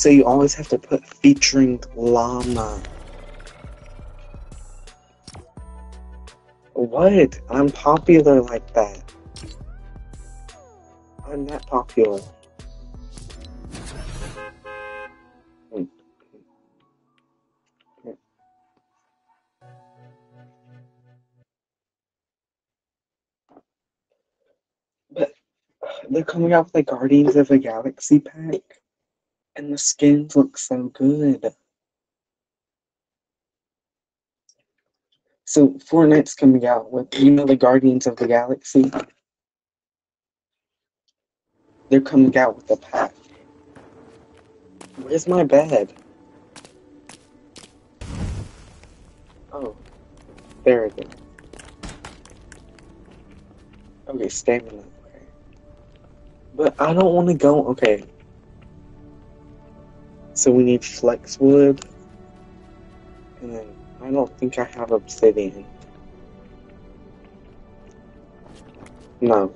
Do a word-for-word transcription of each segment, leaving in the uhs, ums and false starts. So you always have to put featuring llama. What? I'm popular like that. I'm not popular. But they're coming out with the Guardians of the Galaxy pack, and the skins look so good. So Fortnite's coming out with, you know, the Guardians of the Galaxy. They're coming out with the pack. Where's my bed? Oh, there it is. Okay, stamina. But I don't want to go. Okay. So we need flex wood. And then I don't think I have obsidian. No.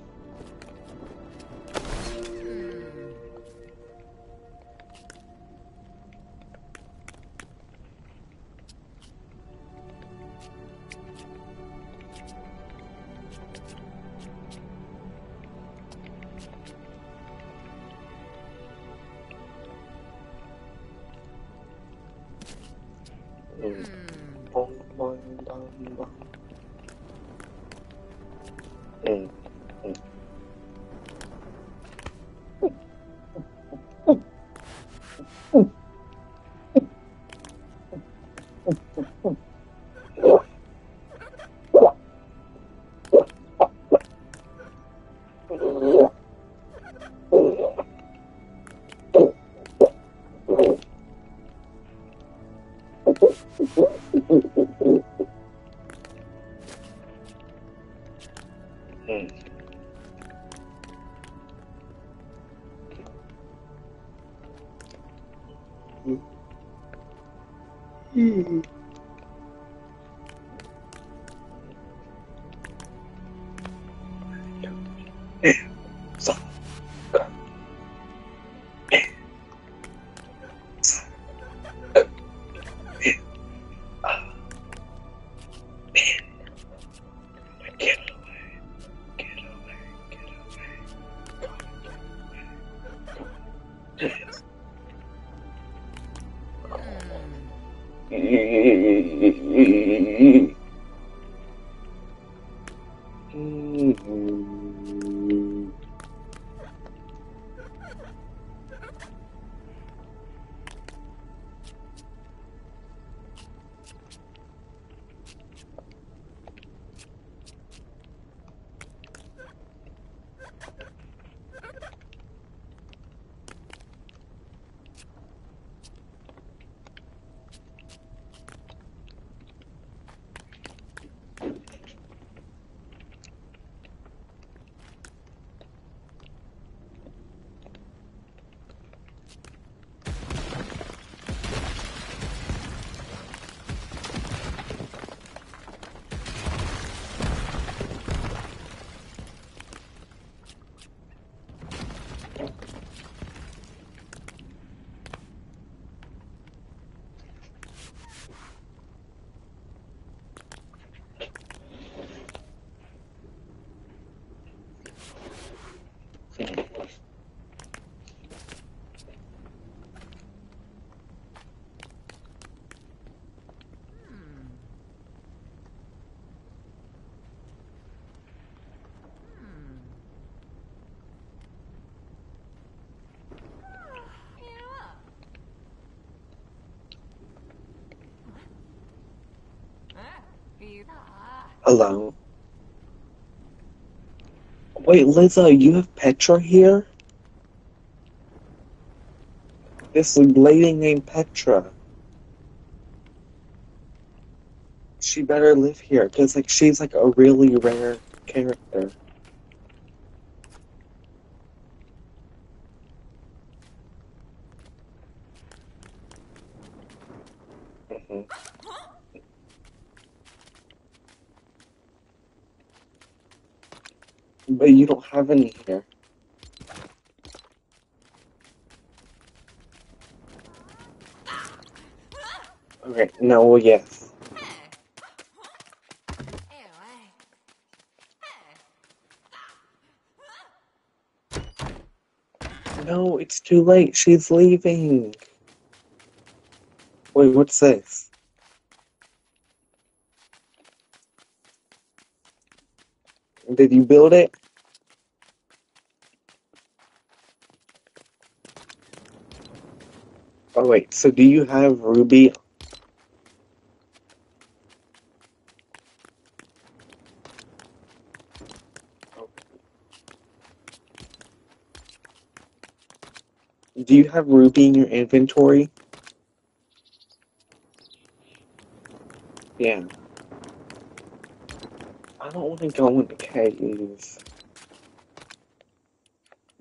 Hello. Wait, Lizzo, you have Petra here? This lady named Petra. She better live here, because like she's like a really rare character. But you don't have any here. Okay, no, well, yes. No, it's too late. She's leaving. Wait, what's this? Did you build it? Oh, wait. So do you have Ruby? Do you have Ruby in your inventory? Yeah. I don't want to go in the caves.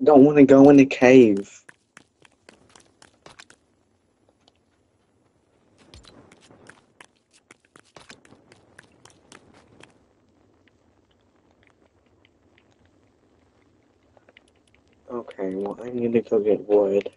Don't want to go in the cave. Okay, well, I need to go get wood.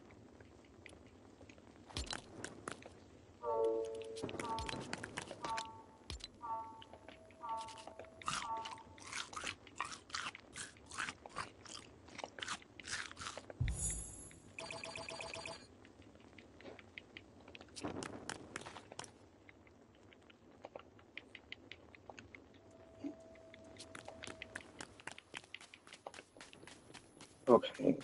Okay.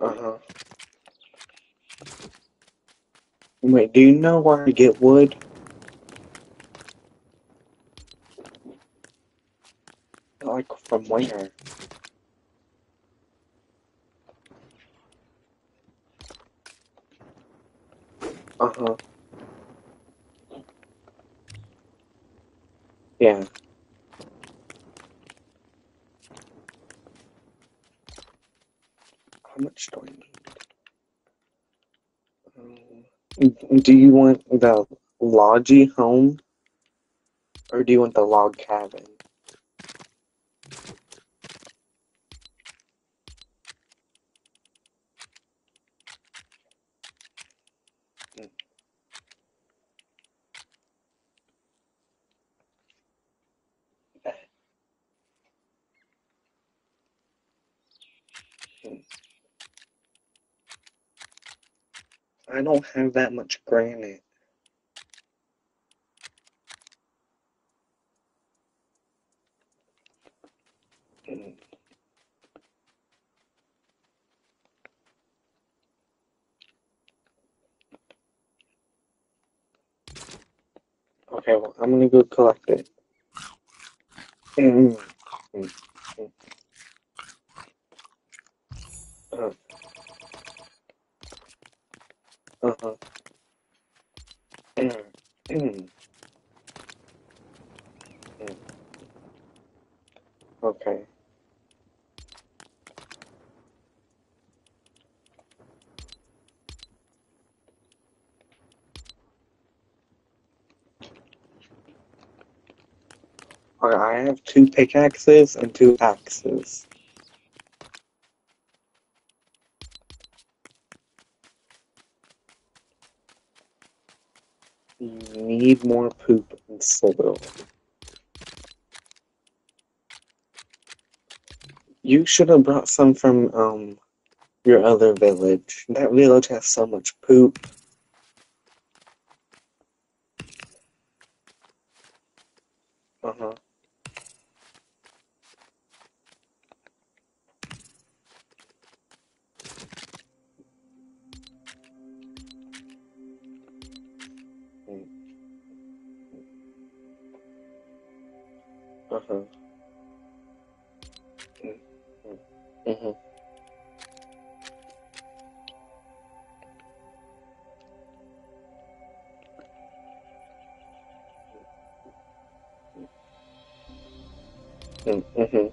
Uh-huh. Wait, do you know where to get wood? Like, from where? Uh-huh. Yeah. How much do I need? Um, do you want the lodgy home? Or do you want the log cabin? Hmm. Hmm. I don't have that much granite. Mm. Okay, well, I'm gonna go collect it. Mm. Mm. Mm. Uh. Uh-huh. Mm. Mm. Mm. Okay. Alright, I have two pickaxes and two axes. You need more poop and soil. You should have brought some from um your other village. That village has so much poop. Uh-huh. Uh-huh. Mm-hmm. Mm-hmm. Mm-hmm.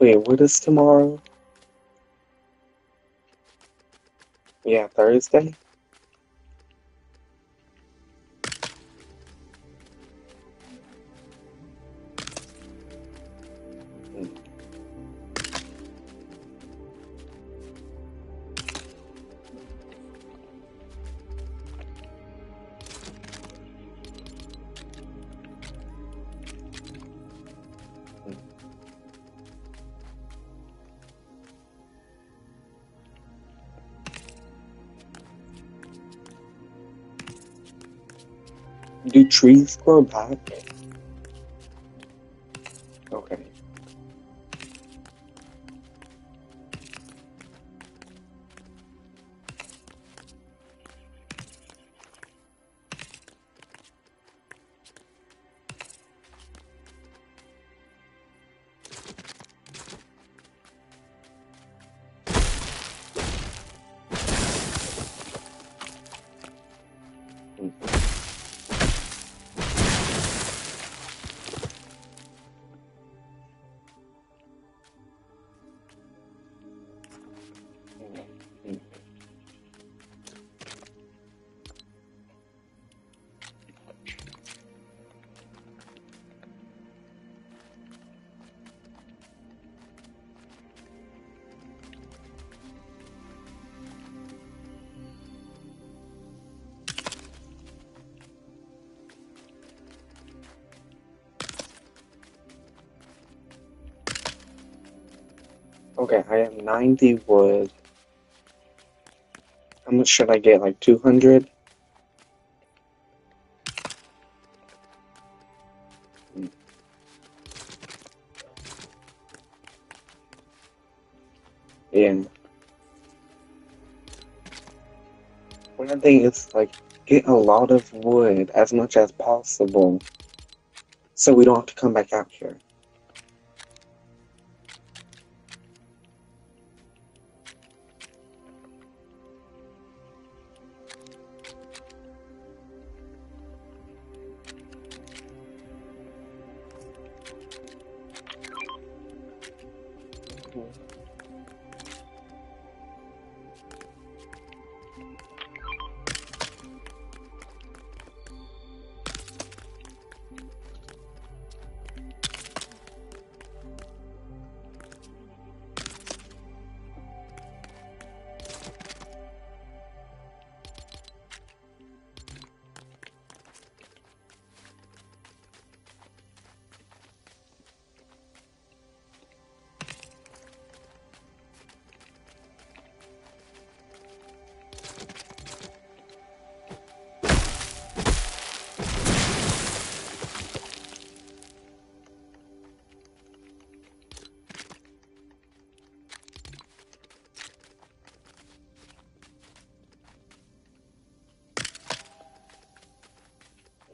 Wait, what is tomorrow? Yeah, Thursday? Do trees grow back? Okay. Okay, I have ninety wood. How much should I get? Like two hundred? Yeah. One thing is, like, get a lot of wood, as much as possible, so we don't have to come back out here.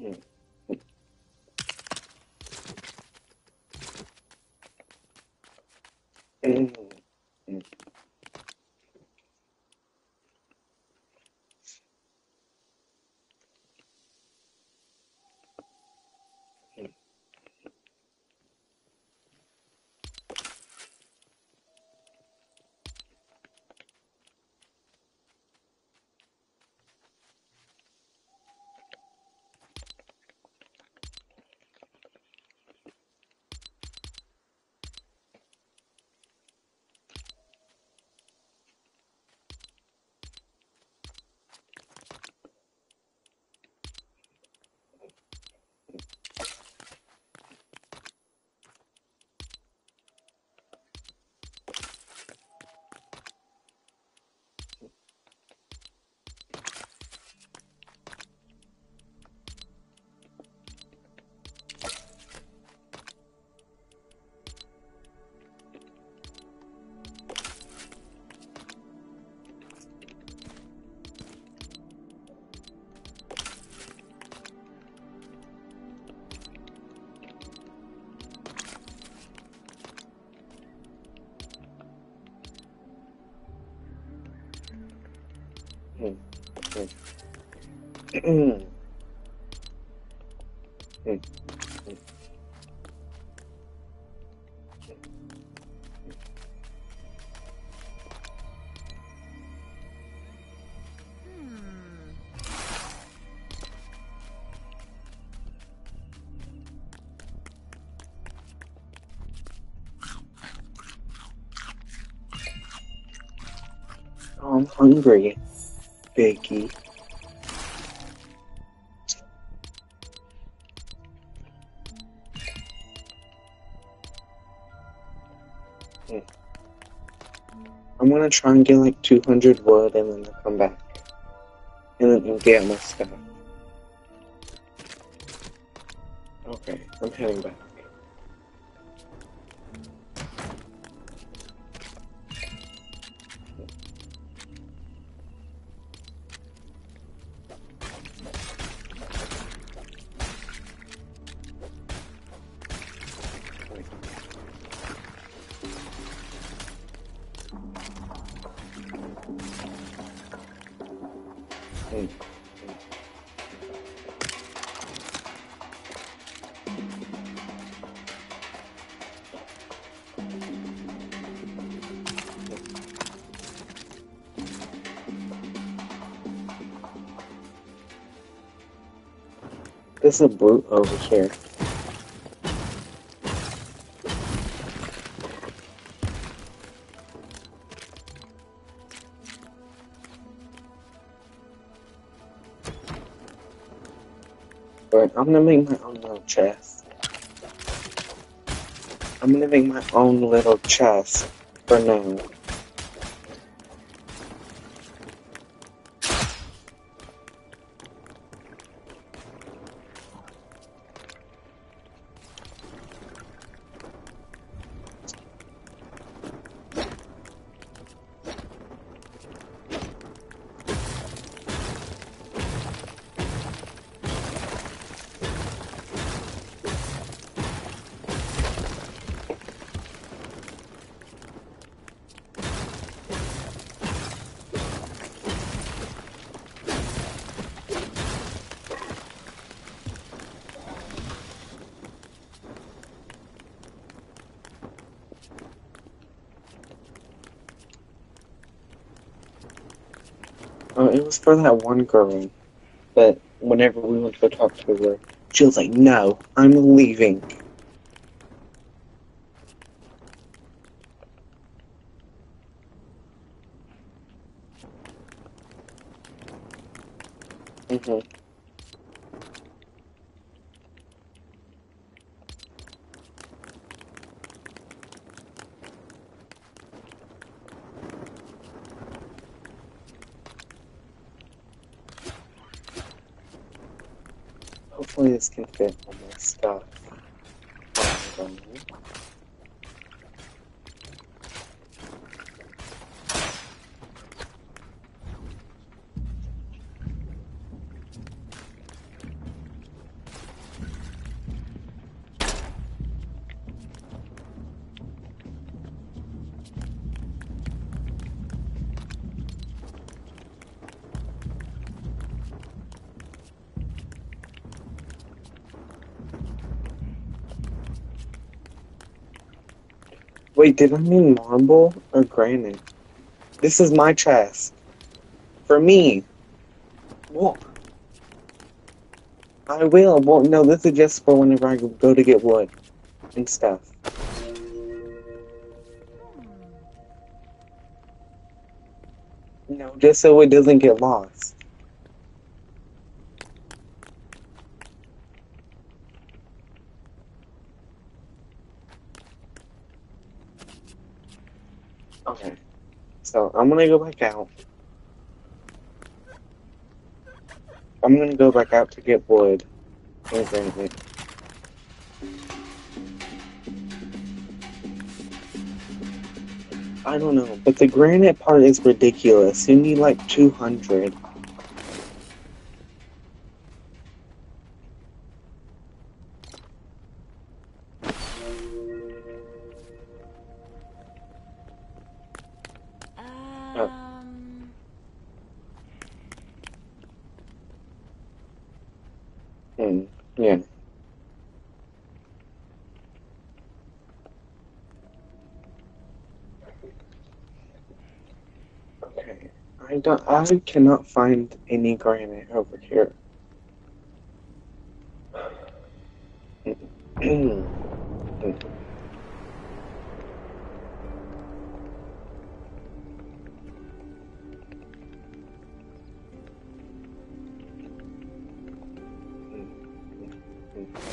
Mm. Mm. Mm. I'm hungry, Biggie. I'm gonna try and get like two hundred wood and then I'll come back. And then I'll get my stuff. Okay, I'm heading back. There's a brute over here. But I'm gonna make my own little chest. I'm gonna make my own little chest for now. Oh, it was for that one girl, but whenever we went to go talk to her, she was like, no, I'm leaving. Mm-hmm. Hopefully this can fit all my stuff. Wait, did I mean marble or granite? This is my chest. For me. Whoa. I will. Well, no, this is just for whenever I go to get wood and stuff. No, just so it doesn't get lost. Okay, so I'm gonna go back out. I'm gonna go back out to get wood and granite. I don't know, but the granite part is ridiculous. You need like two hundred. Yeah. Okay. I don't. I cannot find any granite over here. Mm-hmm.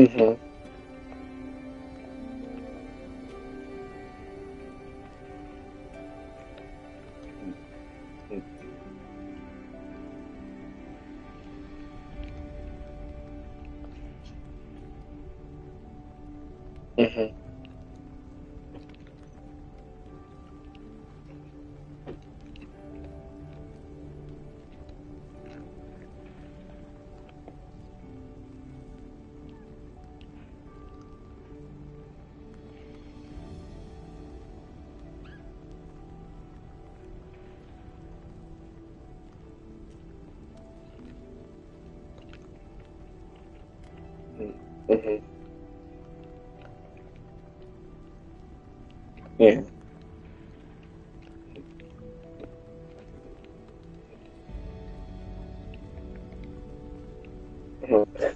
Mm-hmm. Mm-hmm. Yeah. Mm-hmm.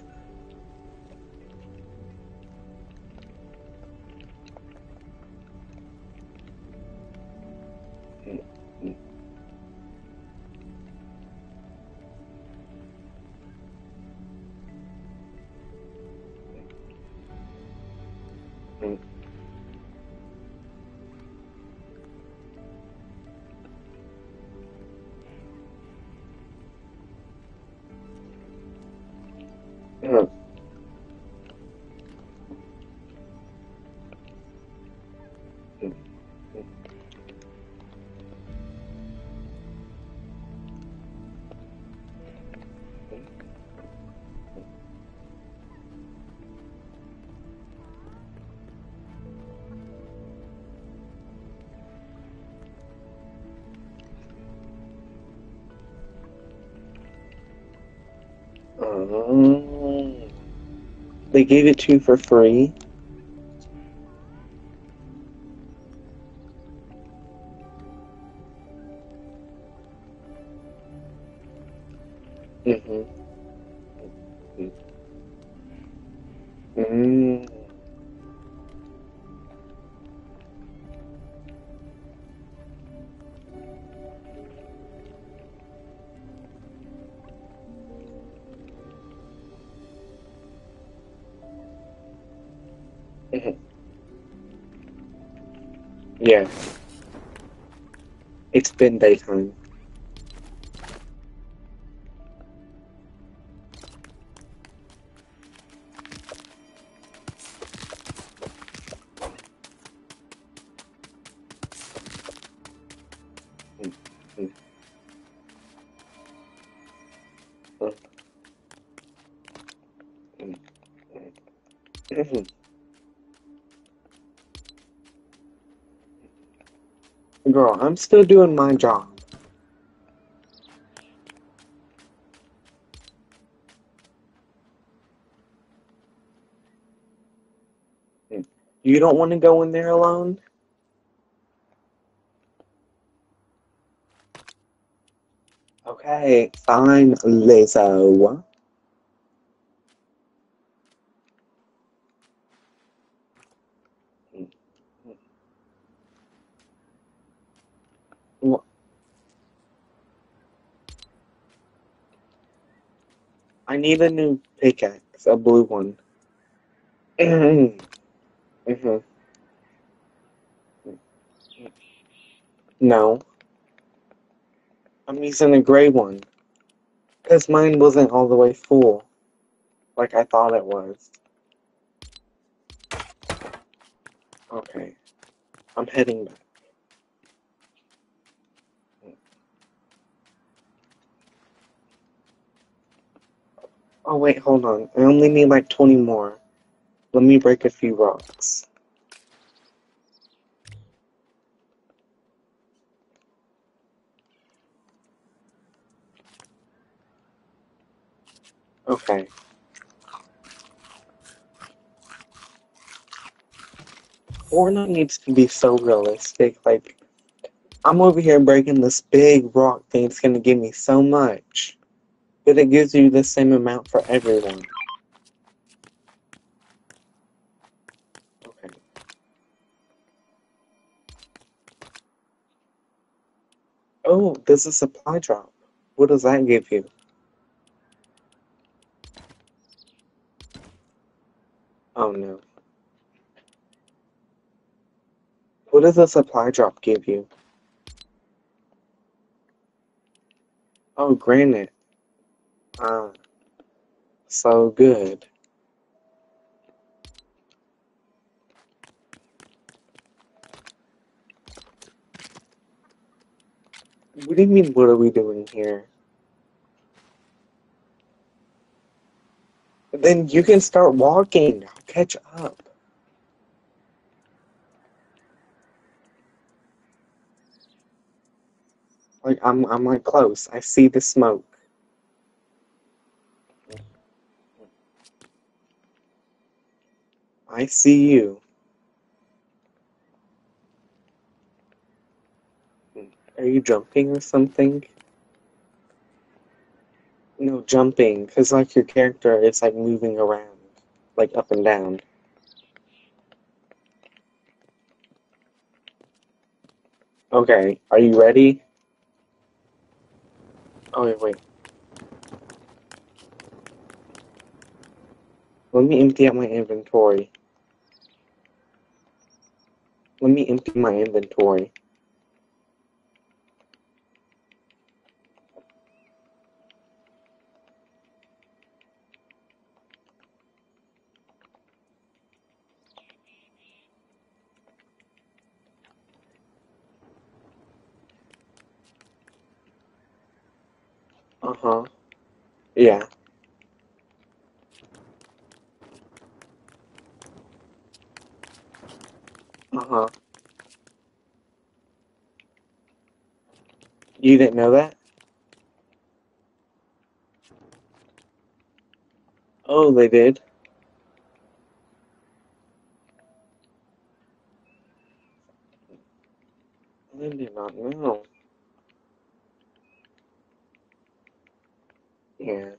Mm-hmm. Um, they gave it to you for free. Mm-hmm. Mm-hmm. Mm-hmm. Yeah, it's been daytime. Mm-hmm. Mm-hmm. Girl, I'm still doing my job. You don't want to go in there alone? Okay, fine, Lizzo. Wh- I need a new pickaxe, a blue one. Mm-hmm. No, I'm using a gray one because mine wasn't all the way full like I thought it was. Okay, I'm heading back. Oh, wait, hold on. I only need like twenty more. Let me break a few rocks. Okay. Fortnite needs to be so realistic. Like, I'm over here breaking this big rock thing. It's gonna give me so much, but it gives you the same amount for everyone. Oh, there's a supply drop. What does that give you? Oh no. What does a supply drop give you? Oh, granite. Ah. So good. What do you mean, what are we doing here? Then you can start walking. I'll catch up. Like, I'm, I'm like close. I see the smoke. I see you. Are you jumping or something? No, jumping, because like your character is like moving around, like up and down. Okay, are you ready? Oh wait, wait. Let me empty out my inventory. Let me empty my inventory. Uh-huh. Yeah. Uh-huh. You didn't know that? Oh, they did. I did not know. Yeah.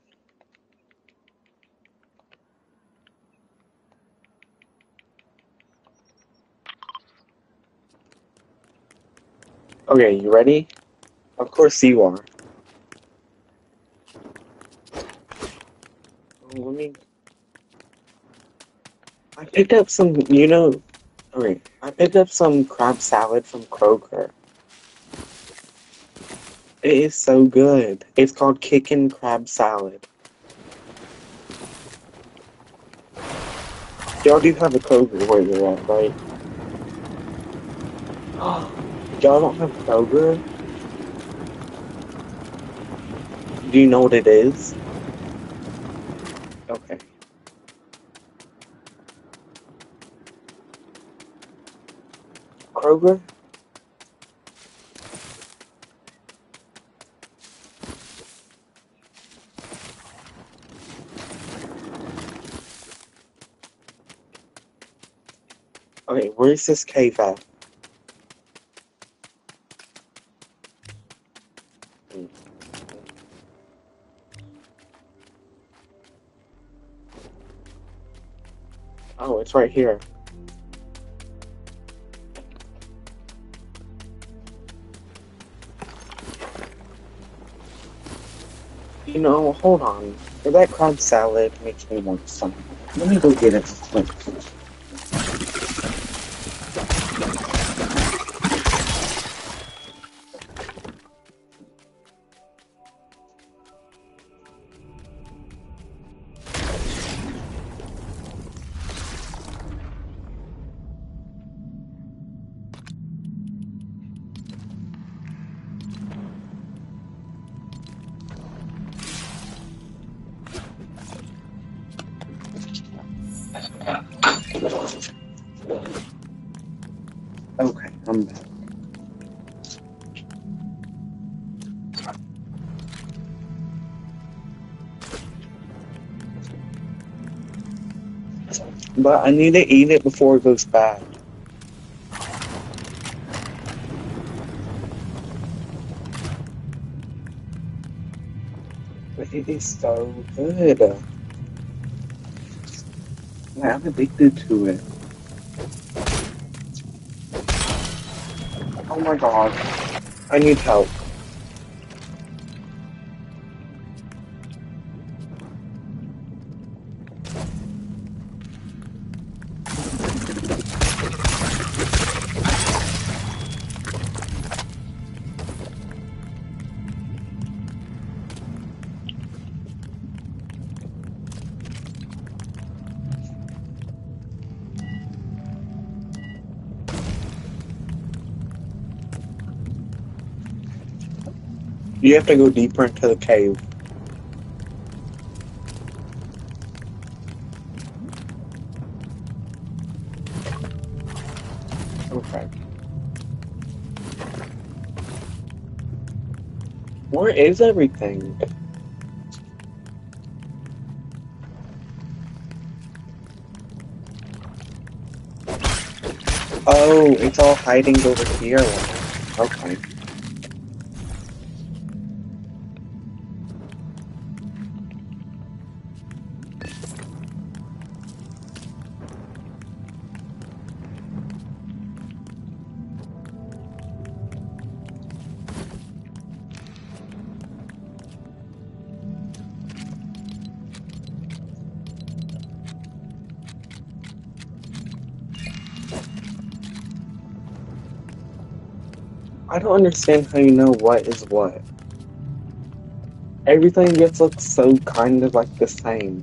Okay, you ready? Of course you are. Let me... I picked up some, you know... Okay, I picked up some crab salad from Kroger. It is so good. It's called Kickin' Crab Salad. Y'all do have a Kroger where you're at, right? Y'all don't have Kroger? Do you know what it is? Okay. Kroger? Okay, where's this cave at? Oh, it's right here. You know, hold on. That crab salad makes me want something. Let me go get it quick. Okay, I'm back. But I need to eat it before it goes bad. But it is so good. I'm addicted to it. Oh my god. I need help. You have to go deeper into the cave. Okay. Where is everything? Oh, it's all hiding over here. Okay. I don't understand how you know what is what. Everything just looks so kind of like the same.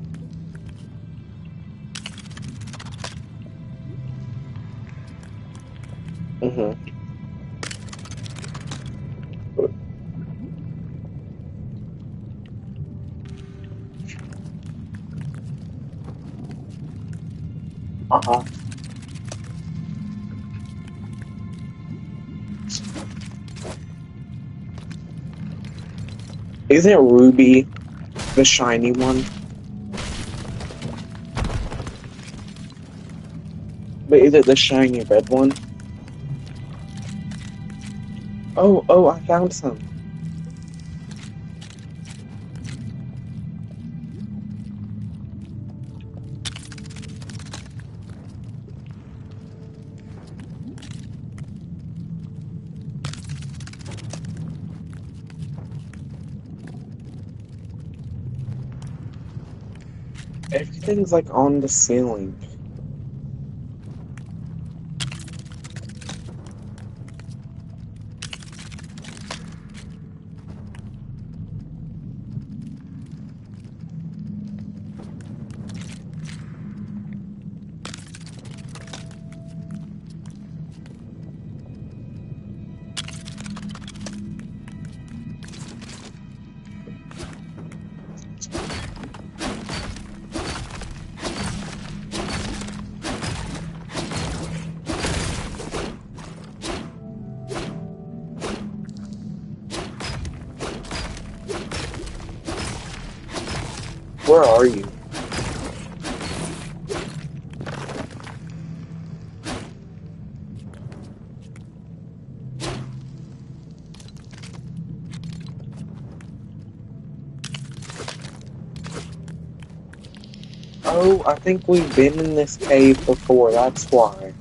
Mm-hmm. Uh-huh. Isn't Ruby the shiny one? But is it the shiny red one? Oh, oh, I found some. Everything's like on the ceiling. Where are you? Oh, I think we've been in this cave before, that's why.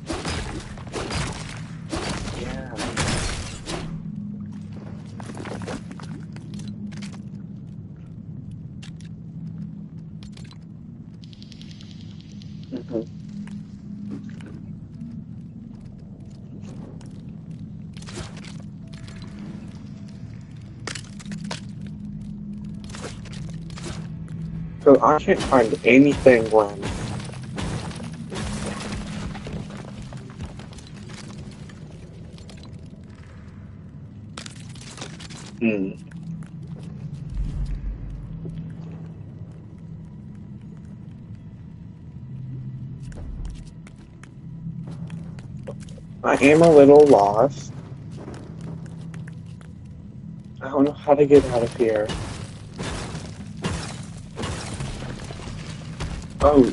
So I can't find anything, Glenn. Hmm. I am a little lost. I don't know how to get out of here. Oh,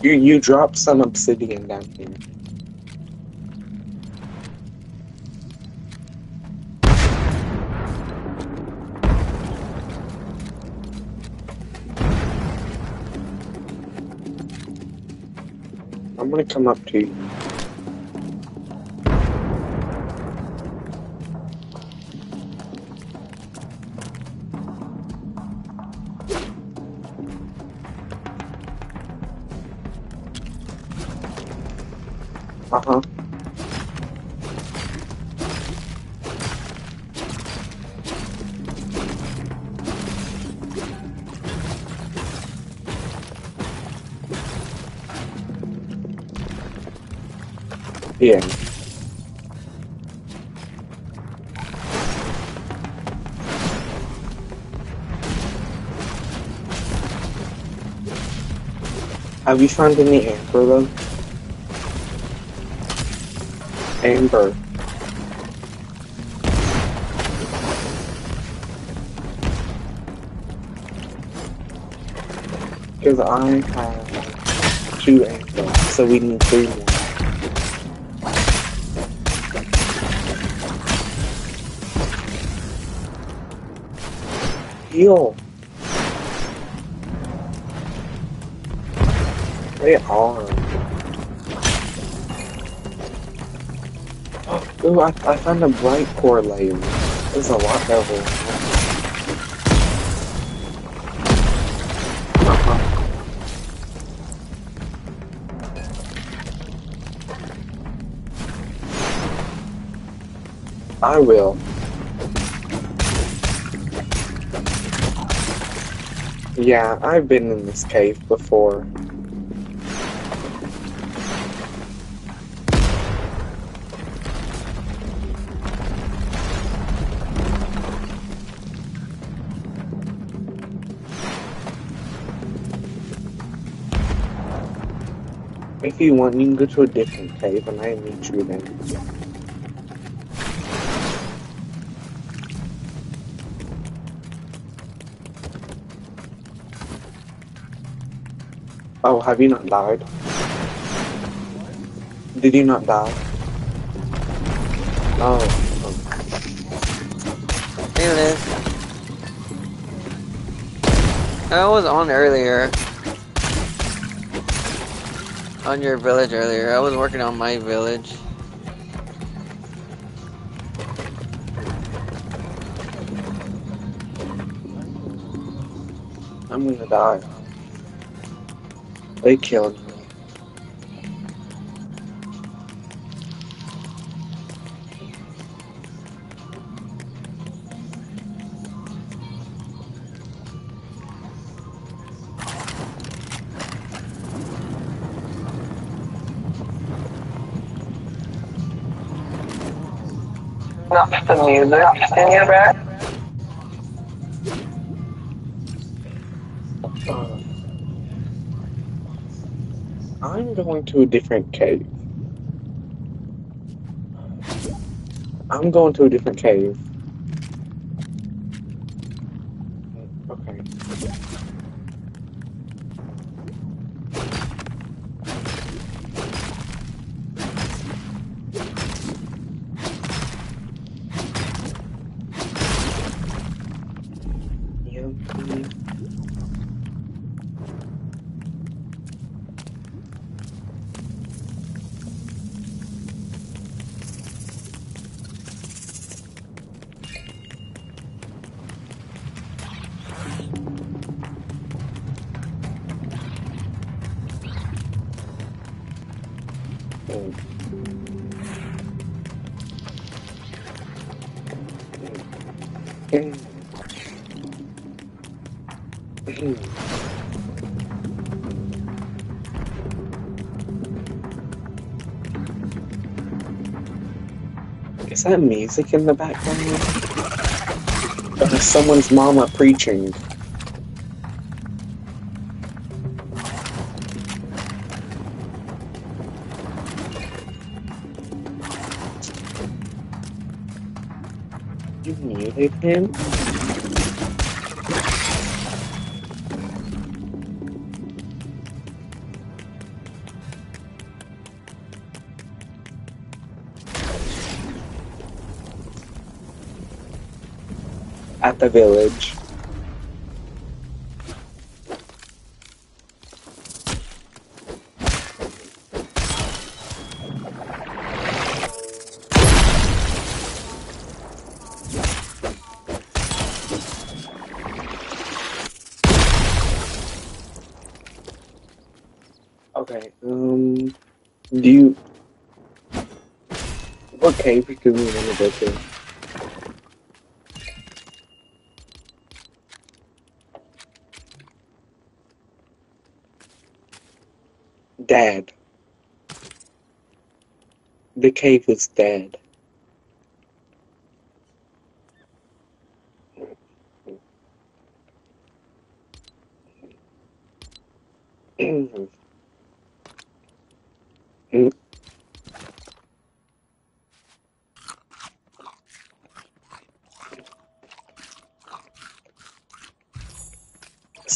you you dropped some obsidian down here. I'm gonna come up to you. Uh-huh. Yeah. Have you found any amber though? Amber. Because I have two amber, so we need three more. Yo. They are. Ooh, I, I found a bright core layer. There's a lot of it. Uh-huh. I will. Yeah, I've been in this cave before. If you want, you can go to a different cave and I meet you then. Oh, have you not died? Did you not die? Oh. oh. There it is. I was on earlier. On your village earlier. I was working on my village. I'm gonna die. They killed me. Not the music in your back. I'm going to a different cave. I'm going to a different cave. Okay. Is that music in the background? Or is someone's mama preaching? You muted him? At the village. Okay, um, do you... What cave do we want to go to? Dad. The cave is dead.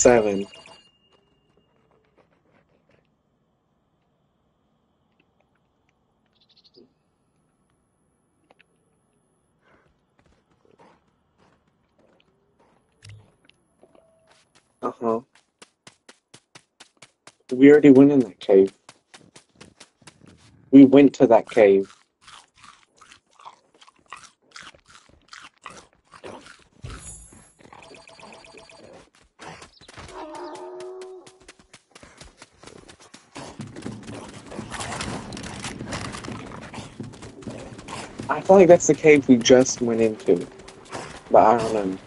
seven. Uh-huh. We already went in that cave. We went to that cave. I feel like that's the cave we just went into, but I don't know.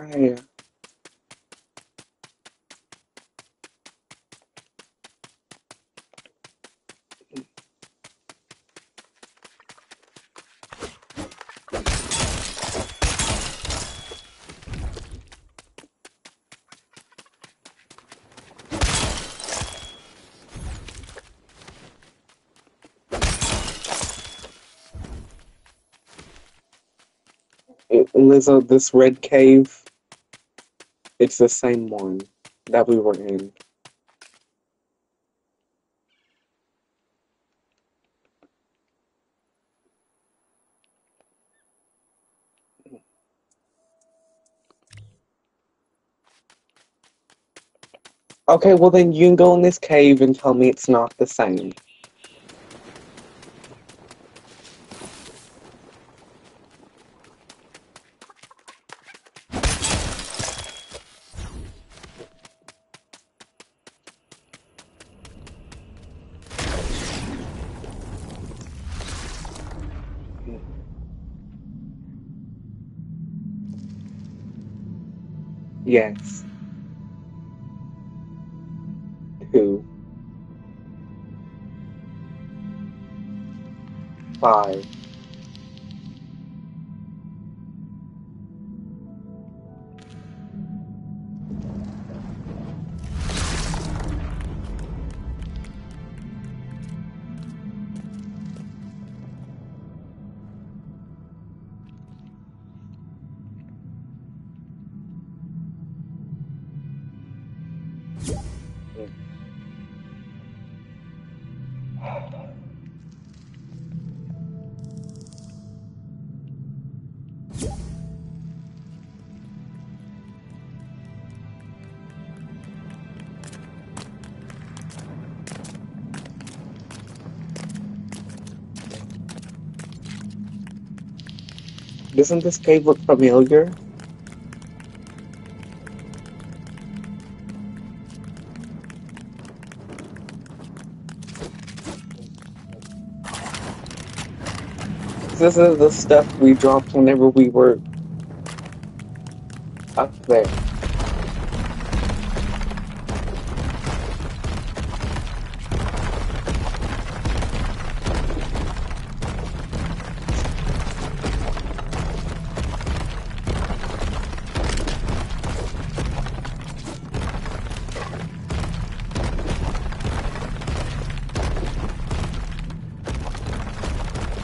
Okay. Lizzo, this red cave, it's the same one that we were in. Okay, well then you can go in this cave and tell me it's not the same. Yes. Two. Five. Doesn't this cave look familiar? This is the stuff we dropped whenever we were up there.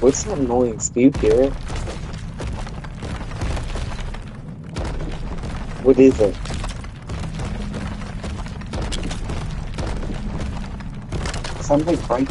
What's that noise? Do you hear it? What is it? Something breaking.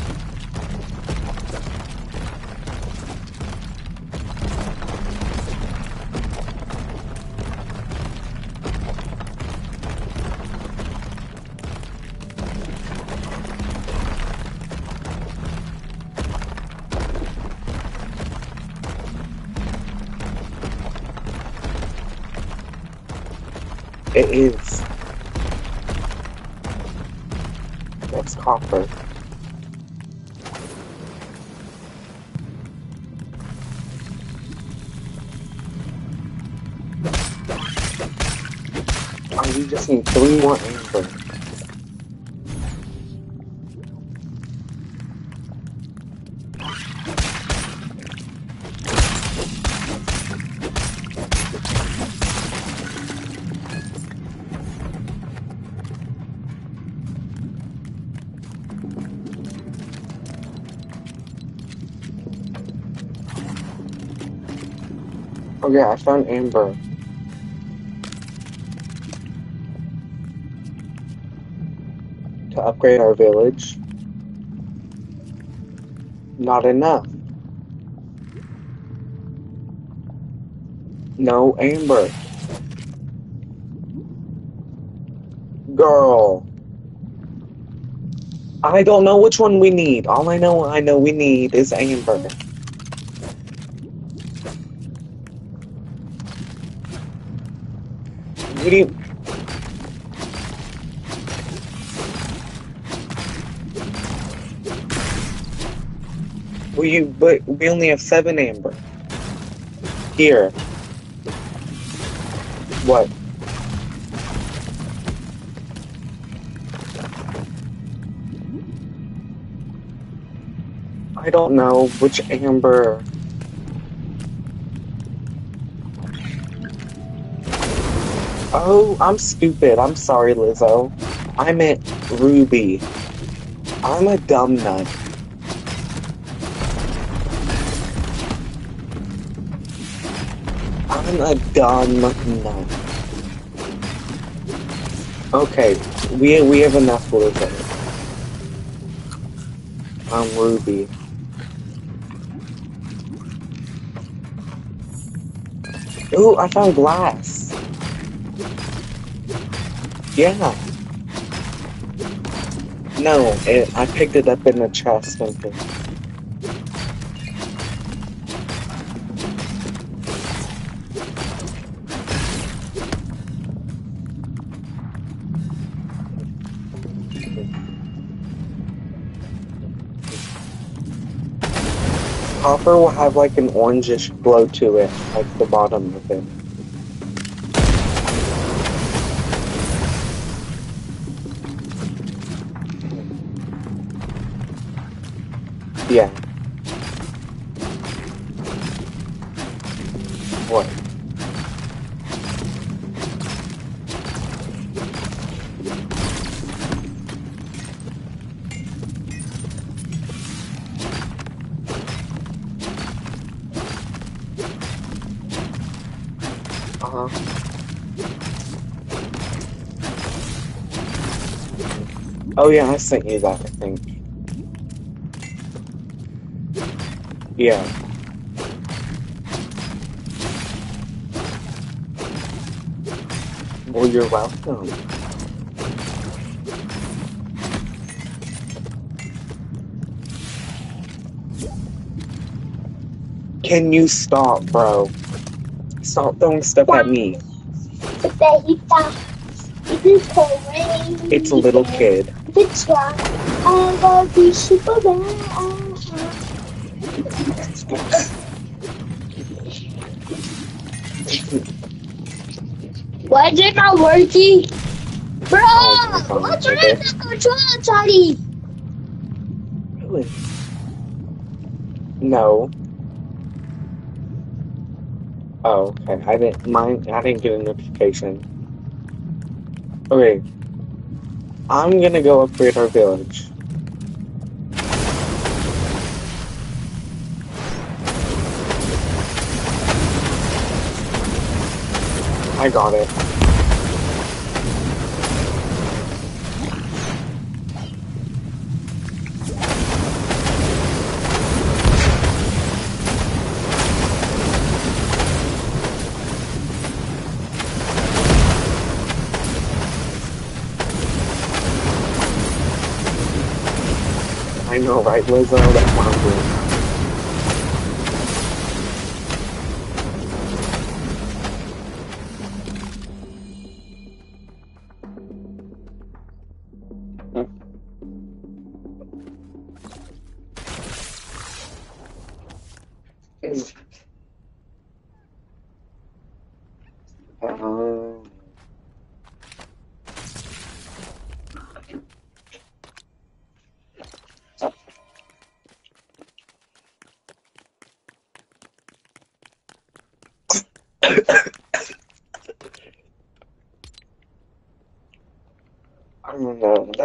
It is. That's copper. Oh, we just need three more amber. Oh yeah, I found Amber. To upgrade our village. Not enough. No Amber. Girl. I don't know which one we need. All I know I know we need is Amber. What do you... Will you... But we only have seven Amber. Here. What? I don't know which Amber. Oh, I'm stupid. I'm sorry, Lizzo. I meant Ruby. I'm a dumb nut. I'm a dumb nut. Okay, we we have enough Lizzo. I'm Ruby. Ooh, I found glass. Yeah. No, it, I picked it up in the chest. Something. Copper will have like an orangish glow to it, like the bottom of it. Yeah. What? Uh-huh. Oh yeah, I sent you that, I think. Yeah. Well, you're welcome. Can you stop, bro? Stop throwing stuff at me. It's a little kid. Why is it not working? Bro! Oh, what's wrong with the controller, Charlie? Really? No. Oh, okay. I didn't mine I didn't get a notification. Okay. I'm gonna go upgrade our village. I got it. I know, right, Lizzo? That's what I'm doing.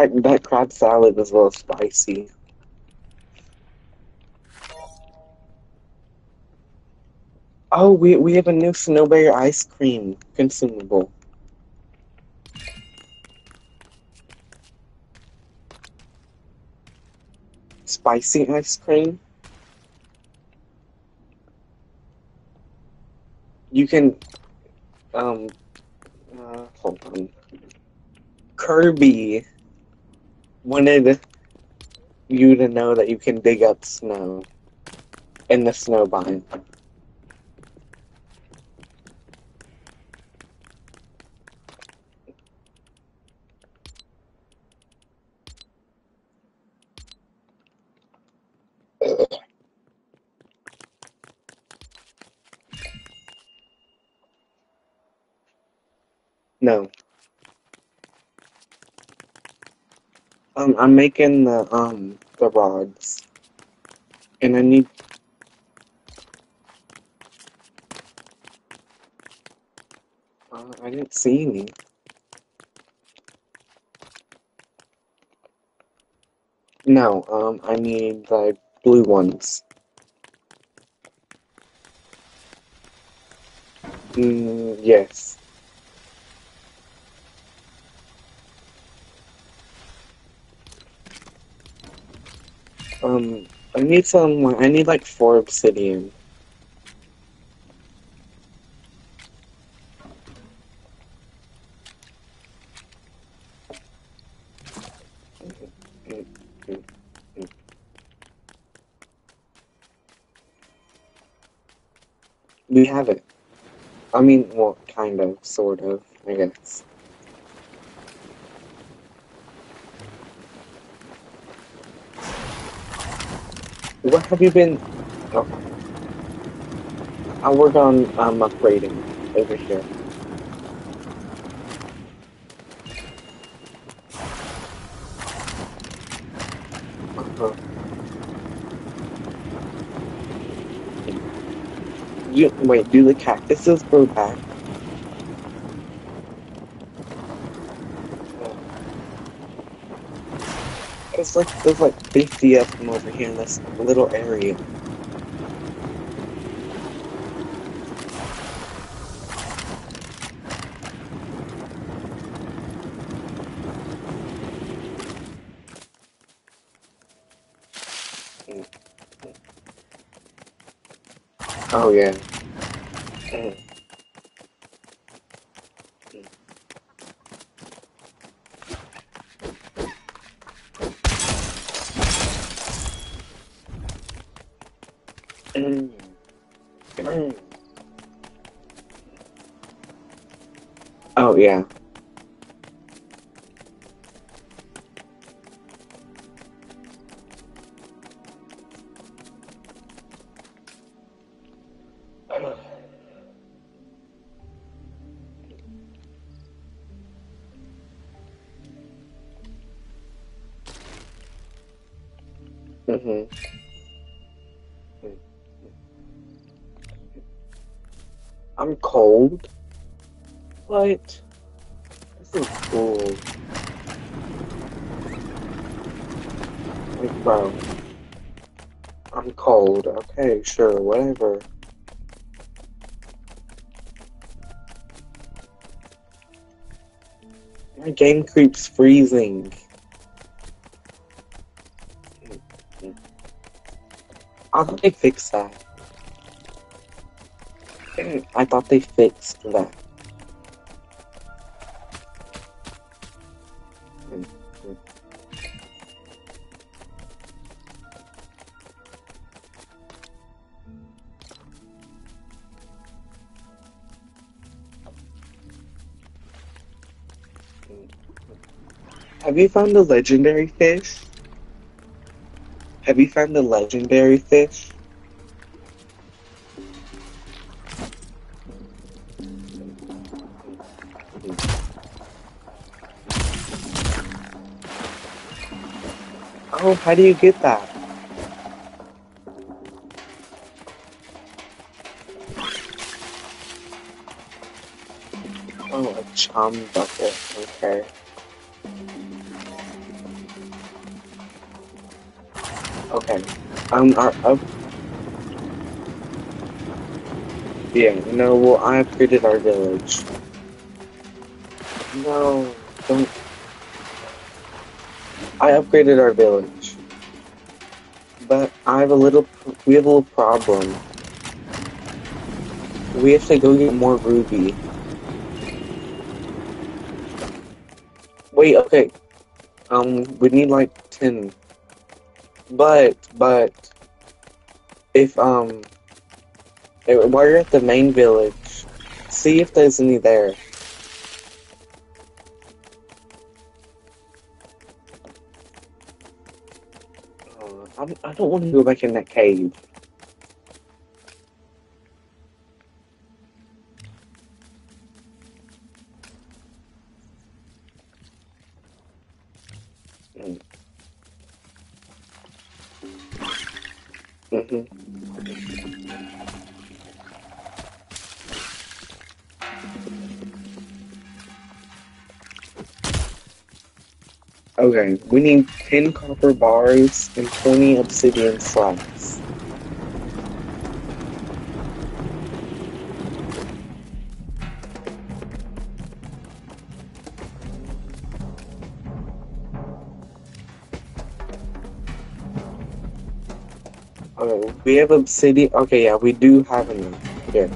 That, that crab salad was a little spicy. Oh, we we have a new Snow Bear ice cream consumable. Spicy ice cream. You can, um, uh, hold on. Kirby wanted you to know that you can dig up snow in the snow biome. No. Um, I'm making the um the rods, and I need. Uh, I didn't see any. No. Um, I need the blue ones. Mm, yes. Um, I need some, I need like four obsidian. We have it. I mean, well, kind of, sort of, I guess. What have you been... Oh. I'll work on um, upgrading over here. Uh-huh. You, wait, do the cactuses grow back? It's like, there's like fifty of them over here in this little area. Mm. Oh yeah. Mm. Oh, yeah. Mm-hmm. I'm cold. What? This is cool. Like, bro. I'm cold. Okay, sure, whatever. My game keeps freezing. I'll probably fix that. I thought they fixed that. Have you found the legendary fish? Have you found the legendary fish? Oh, how do you get that? Oh, a chum bucket, okay. Okay, um, our, uh, Yeah, no, well, I upgraded our village. No, don't. I upgraded our village. But I have a little, we have a little problem. We have to go get more Ruby. Wait, okay. Um, we need like ten. But, but, if, um, it, while you're at the main village, see if there's any there. Oh, I, I don't want to go back in that cave. Okay, we need ten copper bars and twenty obsidian slabs. Oh, we have obsidian. Okay, yeah, we do have enough. Yeah.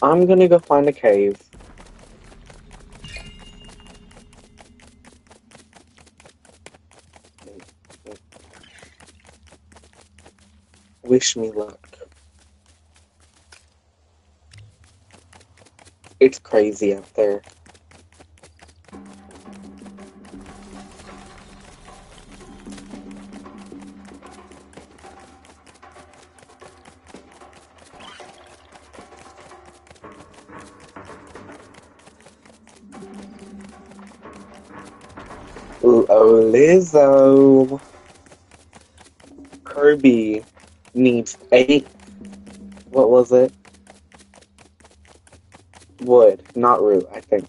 I'm gonna go find a cave. Wish me luck. It's crazy out there. Lizzo. Kirby needs eight. What was it? Wood, not root, I think.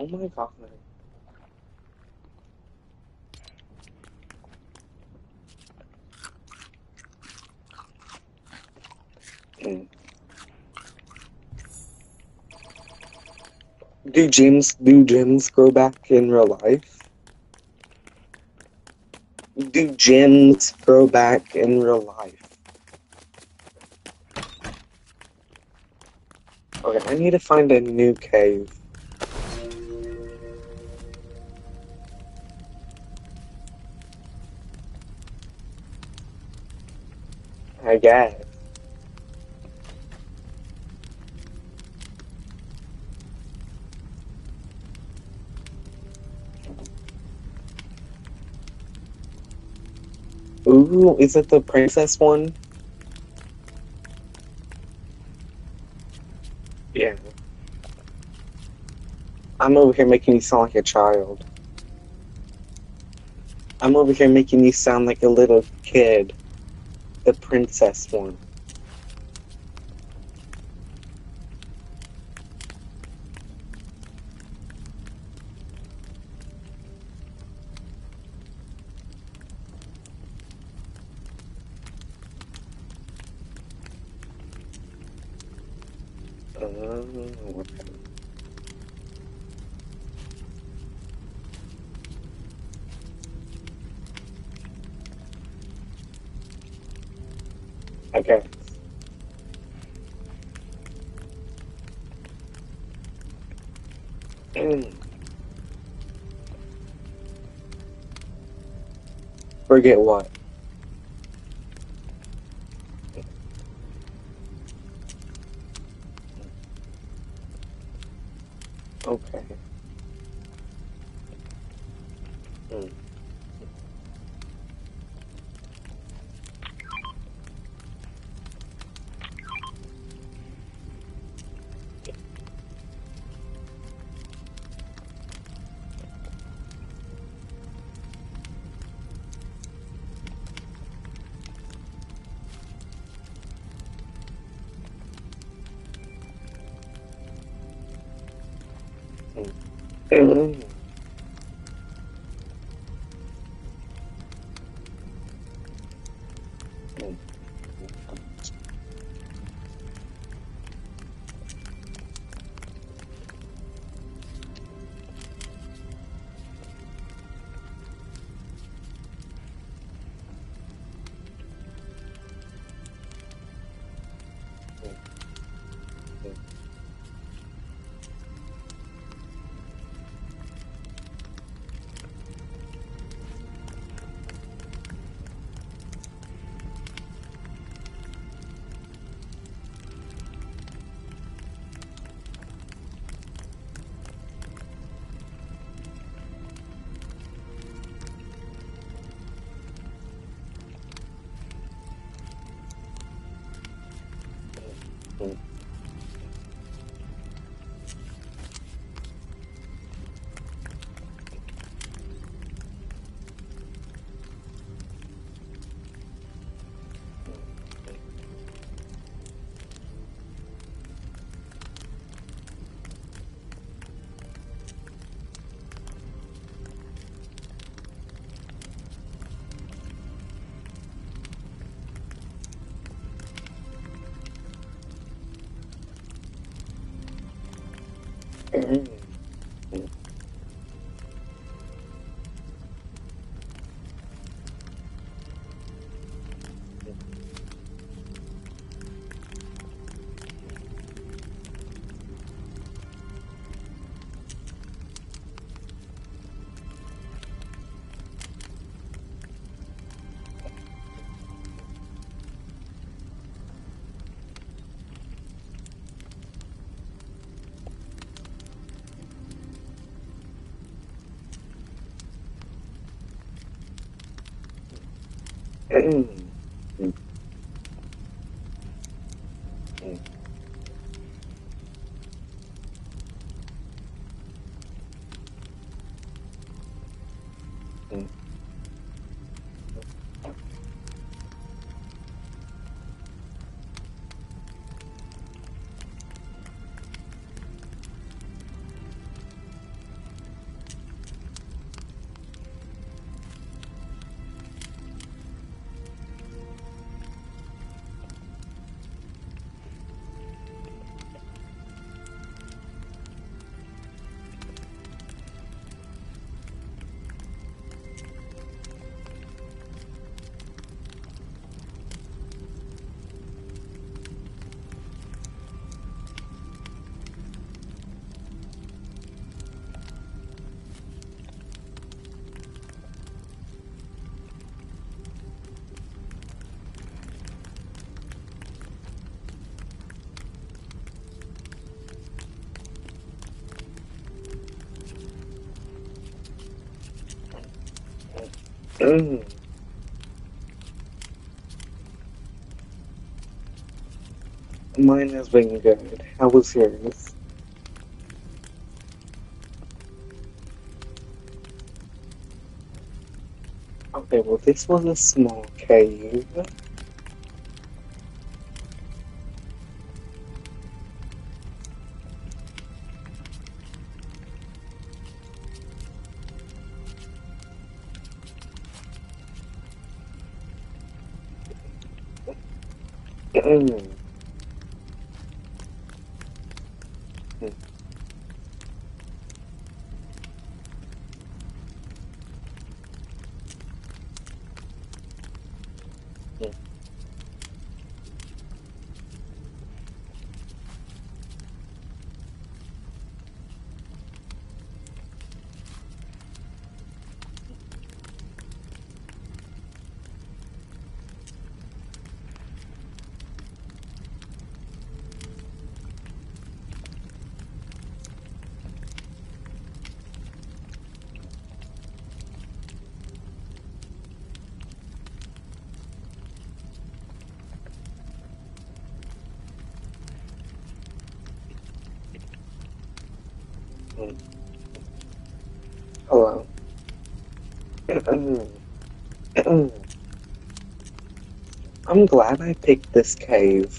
Oh my god. Mm. Do gems do gems grow back in real life? Do gems grow back in real life? Okay, I need to find a new cave. I guess. Ooh, is it the princess one? Yeah. I'm over here making you sound like a child. I'm over here making you sound like a little kid. The princess one. Okay. Forget what? Okay. Mm. Mm-hmm. Mm-hmm. Mm. Mm. Mm. Mm. Mm. Mine has been good. How was yours? Okay, well, this was a small cave. Mm. Mm. Mm. Mm. Hello. I'm glad I picked this cave.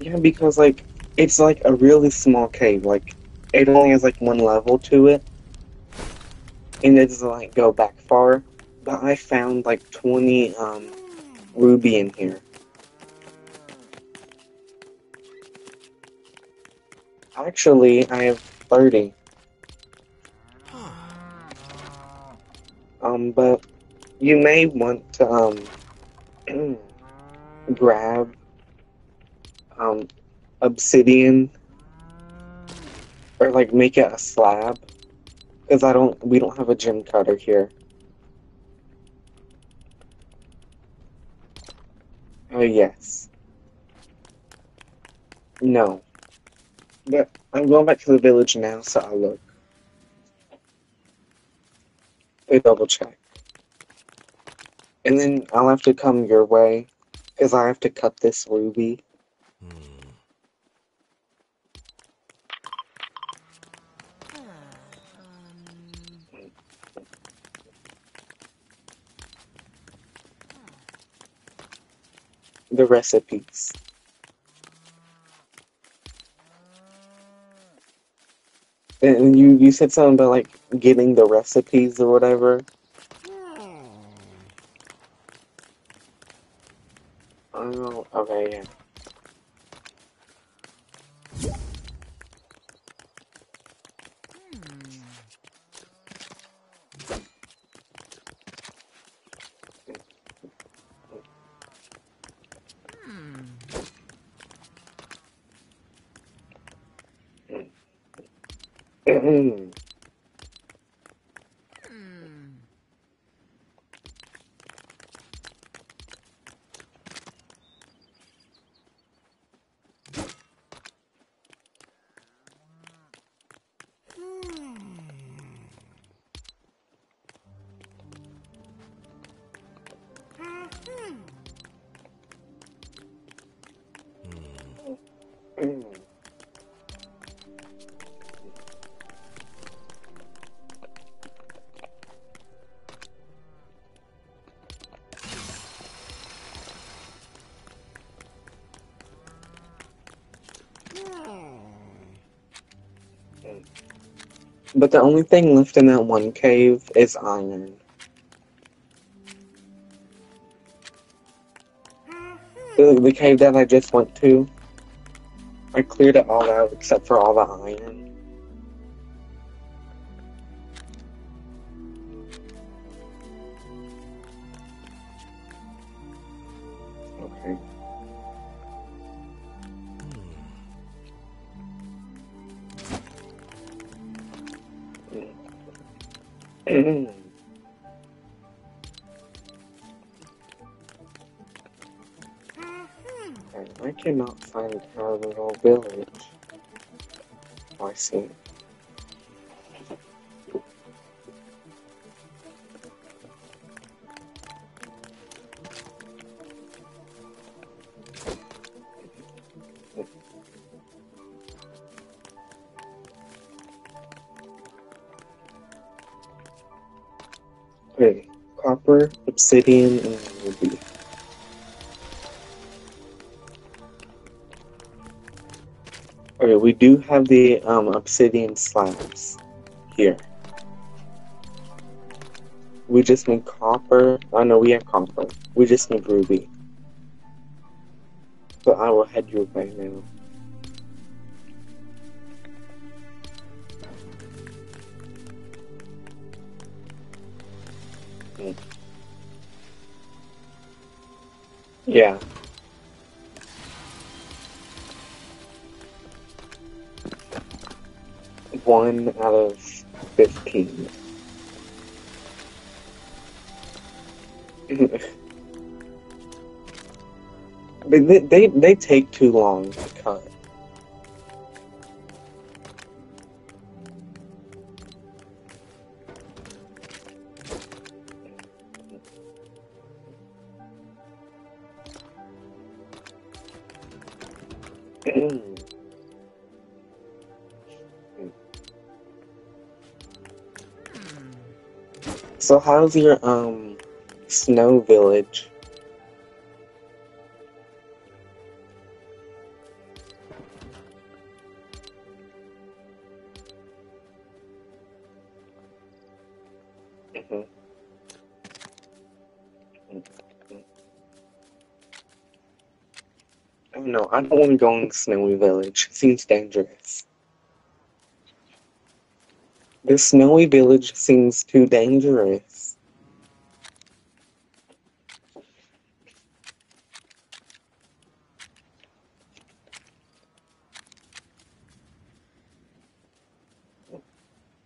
Yeah, because, like, it's, like, a really small cave. Like, it only has, like, one level to it. And it doesn't, like, go back far. But I found, like, twenty, um, Ruby in here. Actually, I have thirty. Um, but you may want to, um, grab, um, obsidian, or, like, make it a slab, because I don't, we don't have a gem cutter here. Oh, yes. No. But I'm going back to the village now, so I'll look. I'll double check. And then I'll have to come your way, because I have to cut this ruby. The recipes. And you, you said something about, like, getting the recipes or whatever. Oh, okay, yeah. Mm. But the only thing left in that one cave is iron. The, the cave that I just went to, I cleared it all out except for all the iron. Village. Oh, I see. Okay, copper, obsidian, and ruby. Okay, we do have the um, obsidian slabs here. We just need copper. Oh no, we have copper. We just need ruby. So I will head you right now. Mm. Yeah. One out of fifteen. they, they they take too long to cut. So how's your um snow village? Mhm. Oh no, I don't want to go in the snowy village. Seems dangerous. The snowy village seems too dangerous.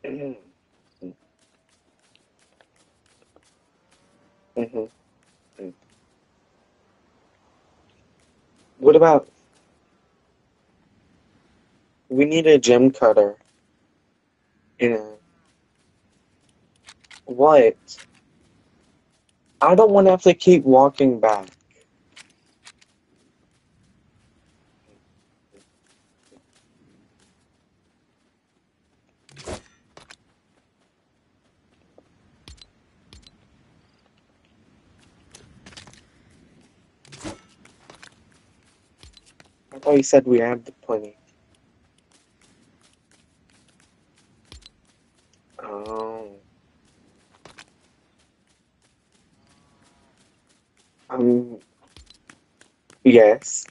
Mhm. Mhm. Mhm. What about we need a gym cutter in a what? I don't want to have to keep walking back. I thought you said we had the plenty. Oh, um, yes.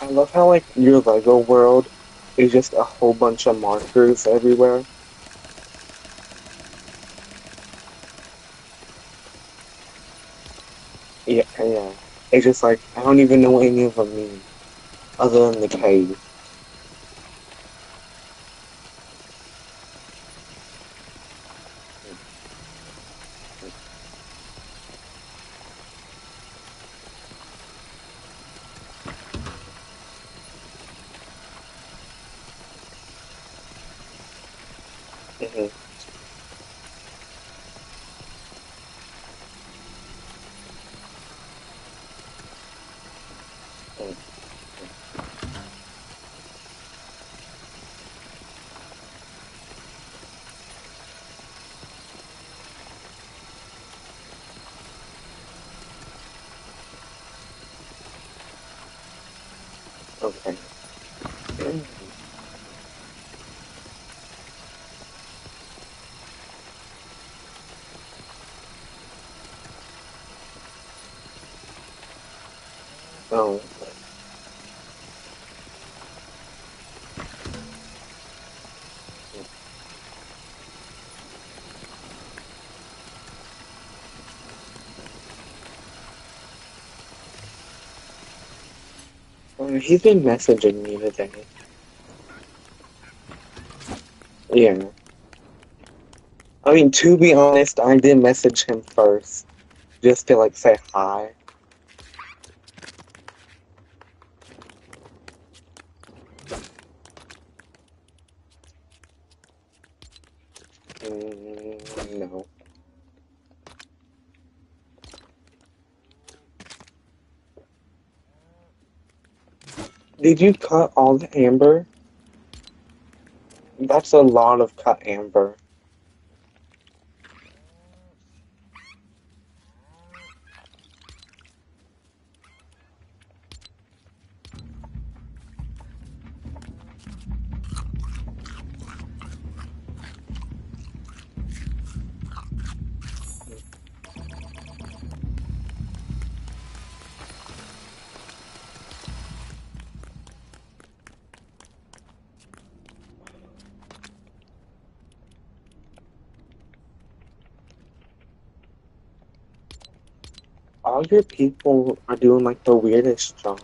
I love how like your Lego world is just a whole bunch of markers everywhere. Yeah, yeah. It's just like I don't even know what any of them mean other than the cave. hmm Okay. Oh, uh, he's been messaging me today. Yeah. I mean, to be honest, I did message him first just to like say hi. Mm, no. Did you cut all the amber? That's a lot of cut amber. All your people are doing like the weirdest jobs.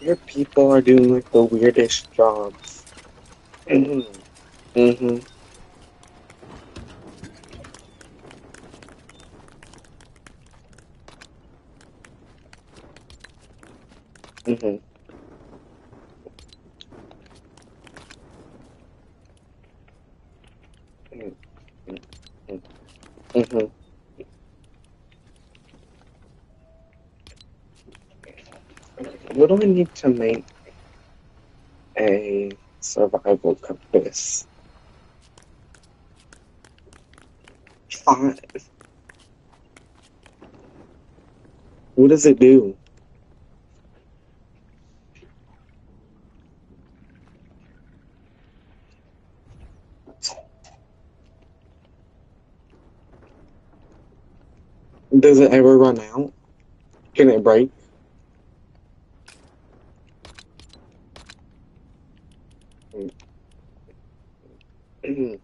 Your people are doing like the weirdest jobs. Mm-hmm. Mm-hmm. Mm-hmm. Mm-hmm. What do I need to make a survival compass? Five. What does it do? Does it ever run out? Can it break? Mm-hmm.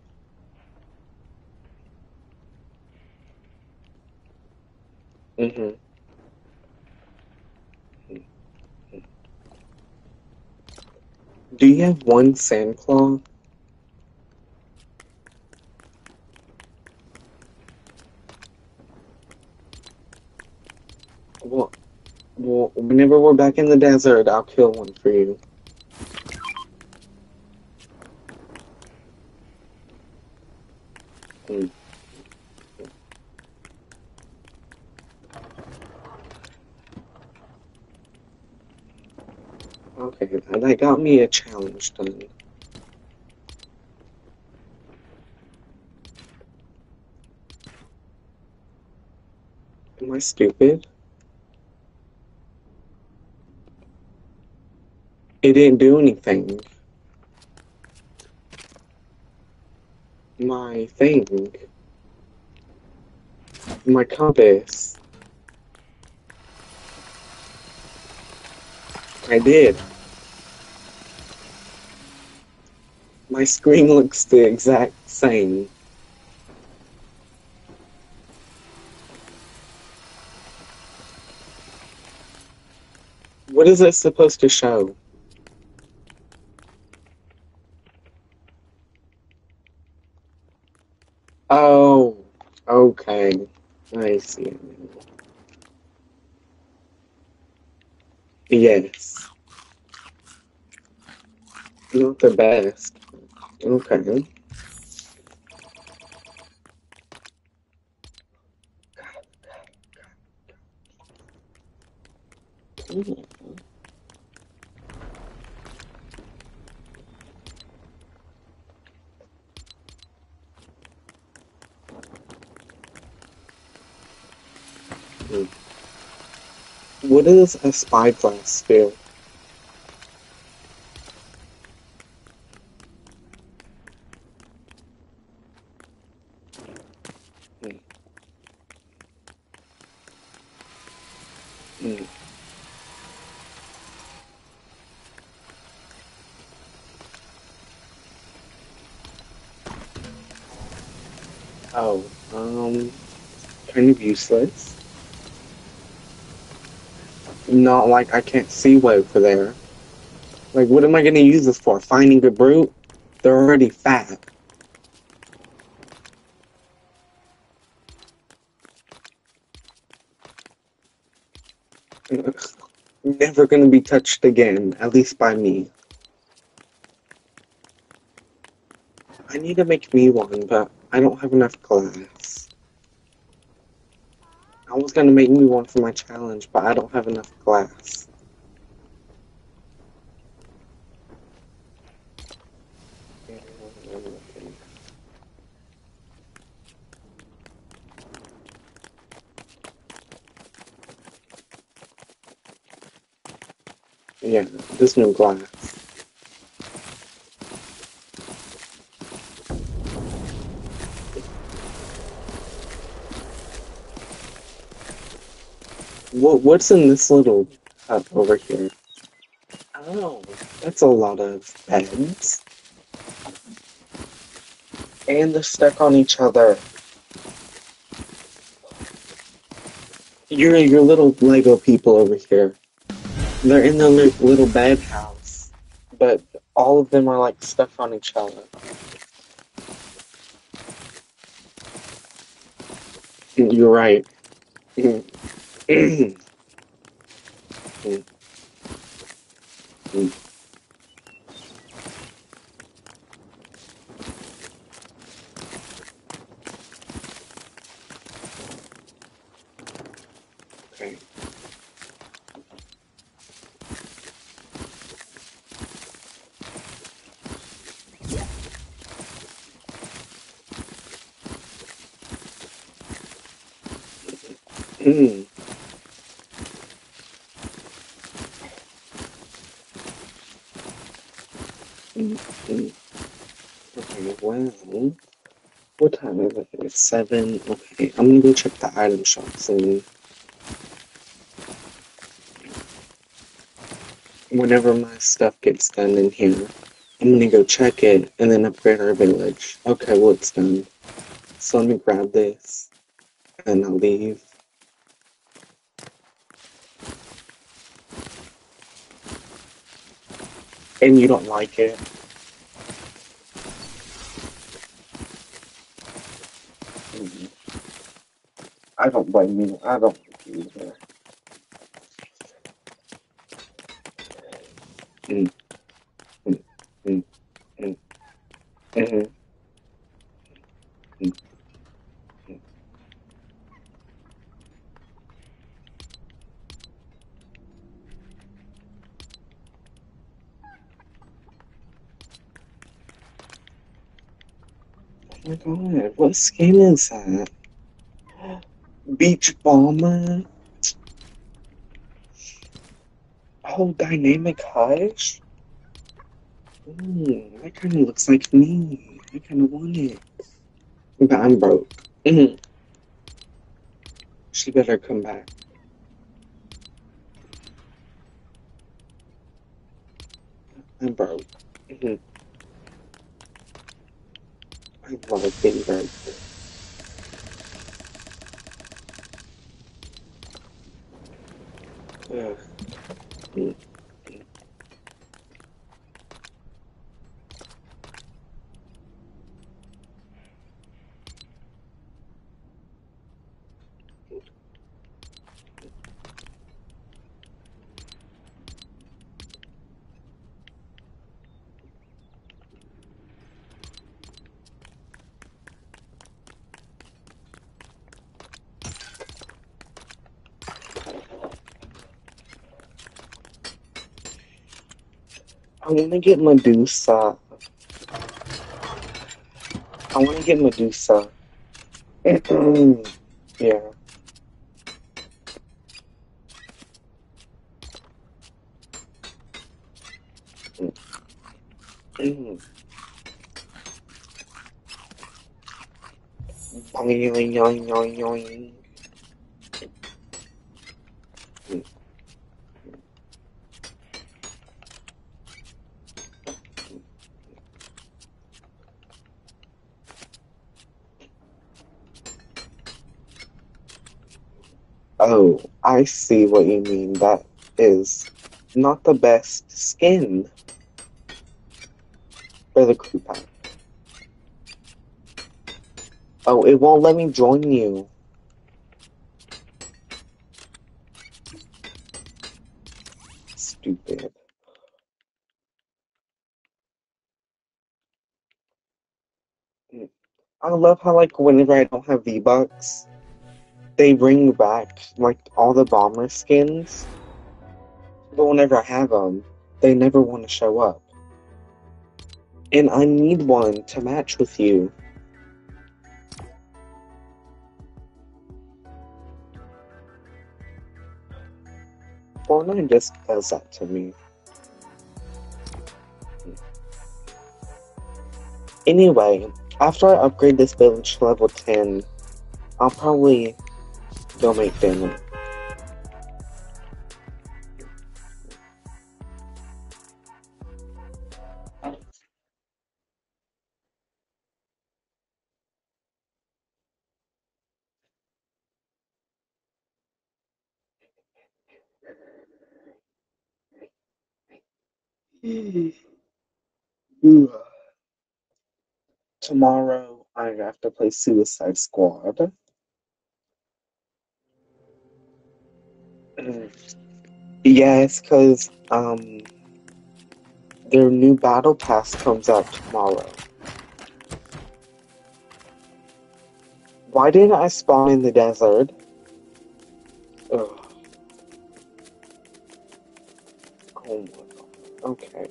Do you have one sand claw? Well, well, whenever we're back in the desert, I'll kill one for you. Mm. Okay, that got me a challenge done. Am I stupid? It didn't do anything. My thing. My compass. I did. My screen looks the exact same. What is it supposed to show? Oh, okay. I see. Yes. Not the best. Okay. Mm. What does a spyglass do? Mm. Mm. Oh, um, kind of useless. Not like I can't see way over there. Like, what am I gonna use this for? Finding a brute? They're already fat. Never gonna be touched again, at least by me. I need to make me one, but I don't have enough glass. I was gonna make me one for my challenge, but I don't have enough glass. Yeah, there's no glass. What's in this little hut over here? Oh, that's a lot of beds. And they're stuck on each other. You're your little Lego people over here. They're in their little bed house. But all of them are like stuck on each other. You're right. Mm. Mm. Mm. thing. Mm. Mm -hmm. Okay, what is it? What time is it? It's seven. Okay, I'm gonna go check the item shop soon. Whenever my stuff gets done in here, I'm gonna go check it and then upgrade our village. Okay, well, it's done. So let me grab this and I'll leave. And you don't like it. Mm. I don't blame you. I don't like you either. Mm. Mm. Mm. Mm. Mm. Mm. Mm. Oh my god, what skin is that? Beach Bomber? Oh, Dynamic Hush? Mm, that kind of looks like me. I kind of want it. But I'm broke. Mm. She better come back. I'm broke. Mm-hmm. I love being broke. Ugh. Mm. I want to get Medusa. I want to get Medusa. Yeah. Oh, I see what you mean. That is not the best skin for the crew pack. Oh, it won't let me join you. Stupid. I love how, like, whenever I don't have V-Bucks, they bring back, like, all the bomber skins, but whenever I have them, they never want to show up. And I need one to match with you. Fortnite just does that to me. Anyway, after I upgrade this village to level ten, I'll probably... don't make family. Tomorrow I have to play Suicide Squad. Yes, because um, their new battle pass comes out tomorrow. Why didn't I spawn in the desert? Ugh. Oh, okay.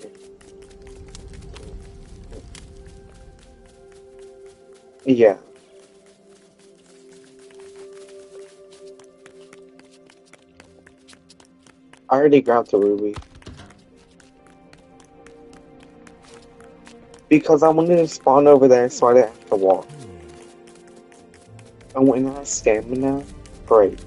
Yeah. I already grabbed the Ruby. Because I wanted to spawn over there so I didn't have to walk. And when I have stamina, great.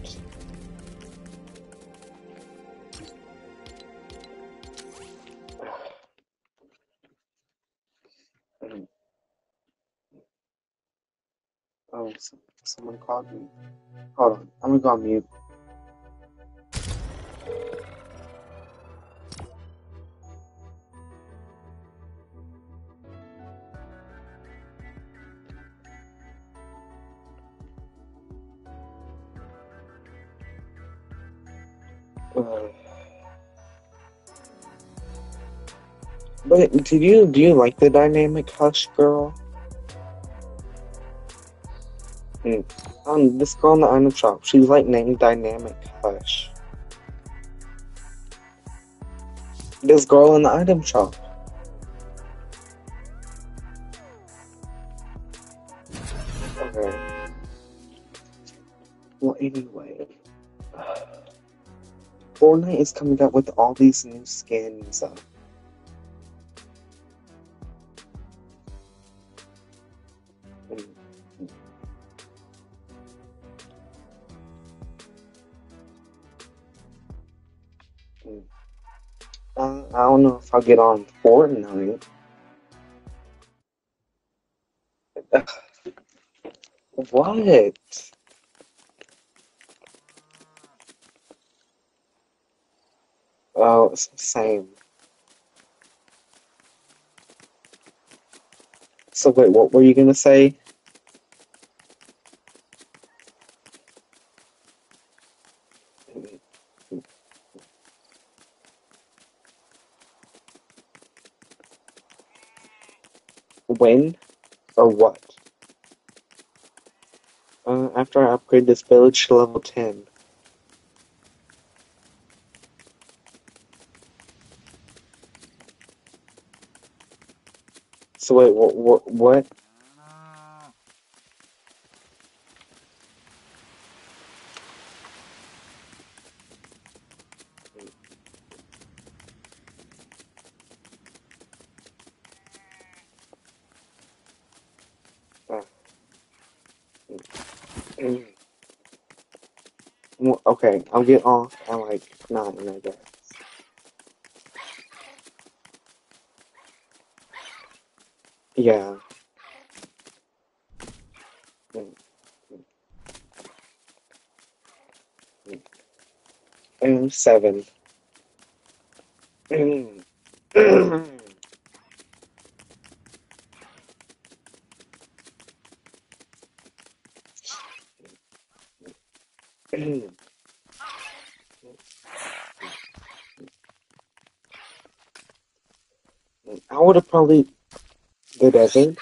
Oh, someone called me. Hold on, I'm gonna go on mute. But do you do you like the Dynamic Hush girl? Mm. Um, this girl in the item shop, she's like named Dynamic Hush. This girl in the item shop. Okay. Well, anyway, Fortnite is coming up with all these new skins. Up. Uh, I don't know if I'll get on Fortnite. What? Oh, it's the same. So wait, what were you gonna say? When or what? Uh, after I upgrade this village to level ten. So wait, what? What? what? Okay, I'll get off at like nine, I guess. Yeah. And seven. I would have probably the desert.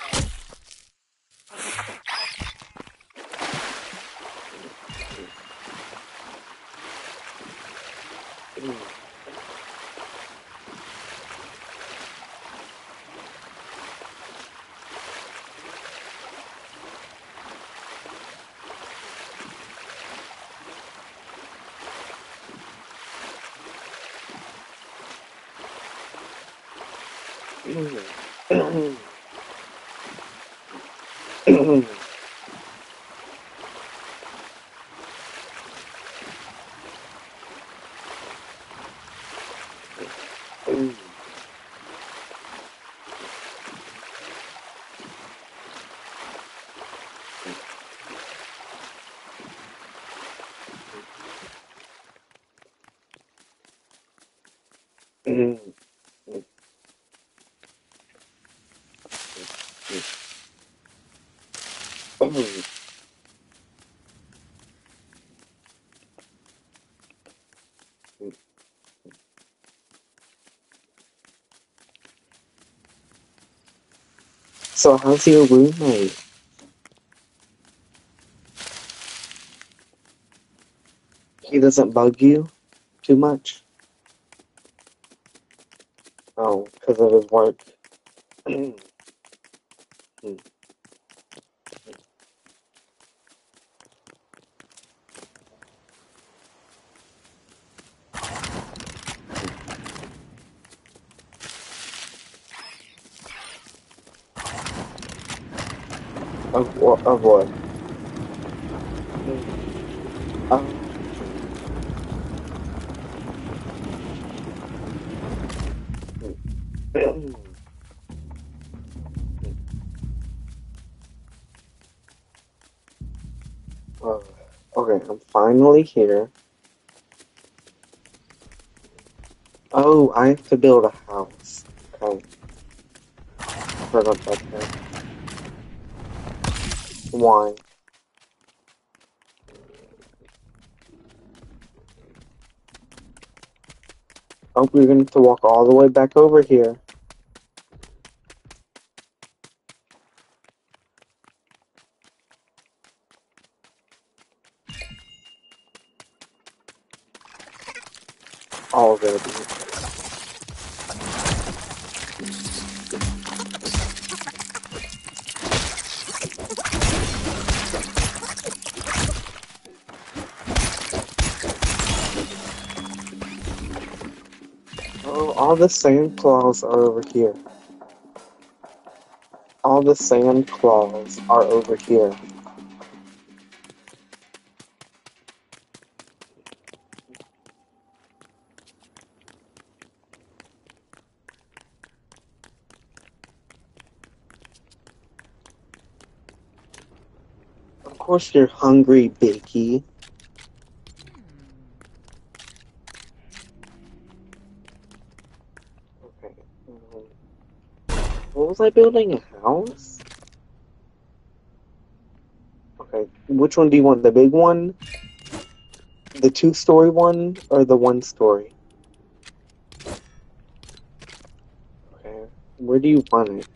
So how's your roommate? He doesn't bug you too much? Oh, because of his work. mm. Mm. Of what? Of what? Mm. Um. Finally here. Oh, I have to build a house. Okay. I forgot about that. Why? Oh, we're gonna have to walk all the way back over here. All gonna be. Oh, all the sand claws are over here. All the sand claws are over here. Of course you're hungry, Bakey. Okay. What was I building? A house? Okay. Which one do you want? The big one? The two-story one? Or the one-story? Okay. Where do you want it?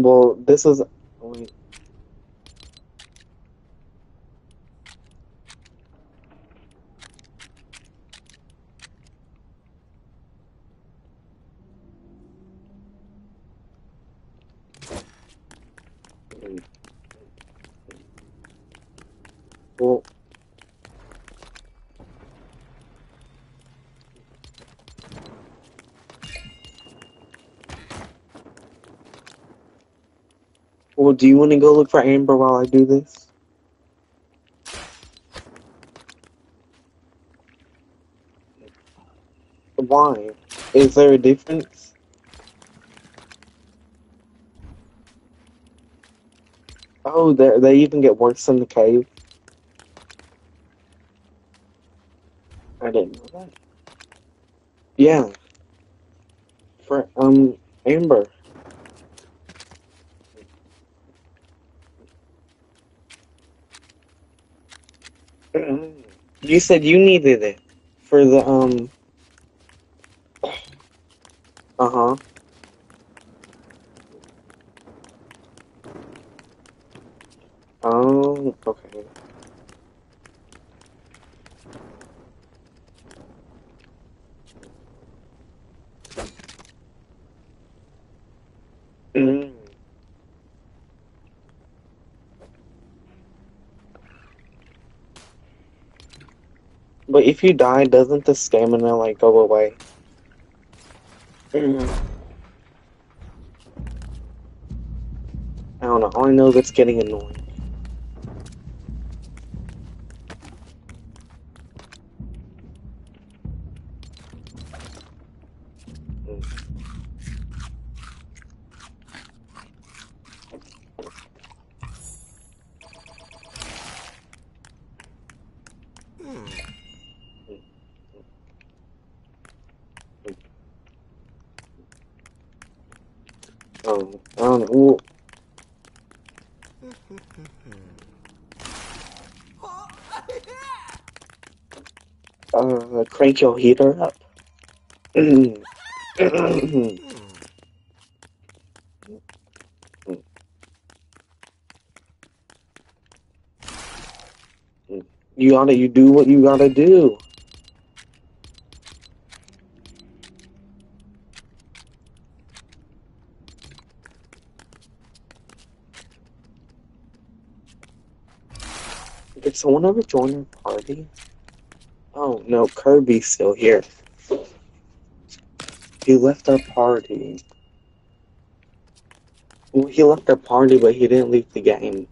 Well, this is wait. Well, Well, do you want to go look for Amber while I do this? Why? Is there a difference? Oh, they they even get worse in the cave. I didn't know that. Yeah. For um Amber. You said you needed it for the, um, uh-huh. Oh, okay. Mm. But if you die, doesn't the stamina, like, go away? Mm. I don't know. All I know is it's getting annoying. Um, I don't know. Uh, crank your heater up. You gotta, you do what you gotta do. Did someone ever join our party? Oh, no, Kirby's still here. He left our party. Well, he left our party, but he didn't leave the game.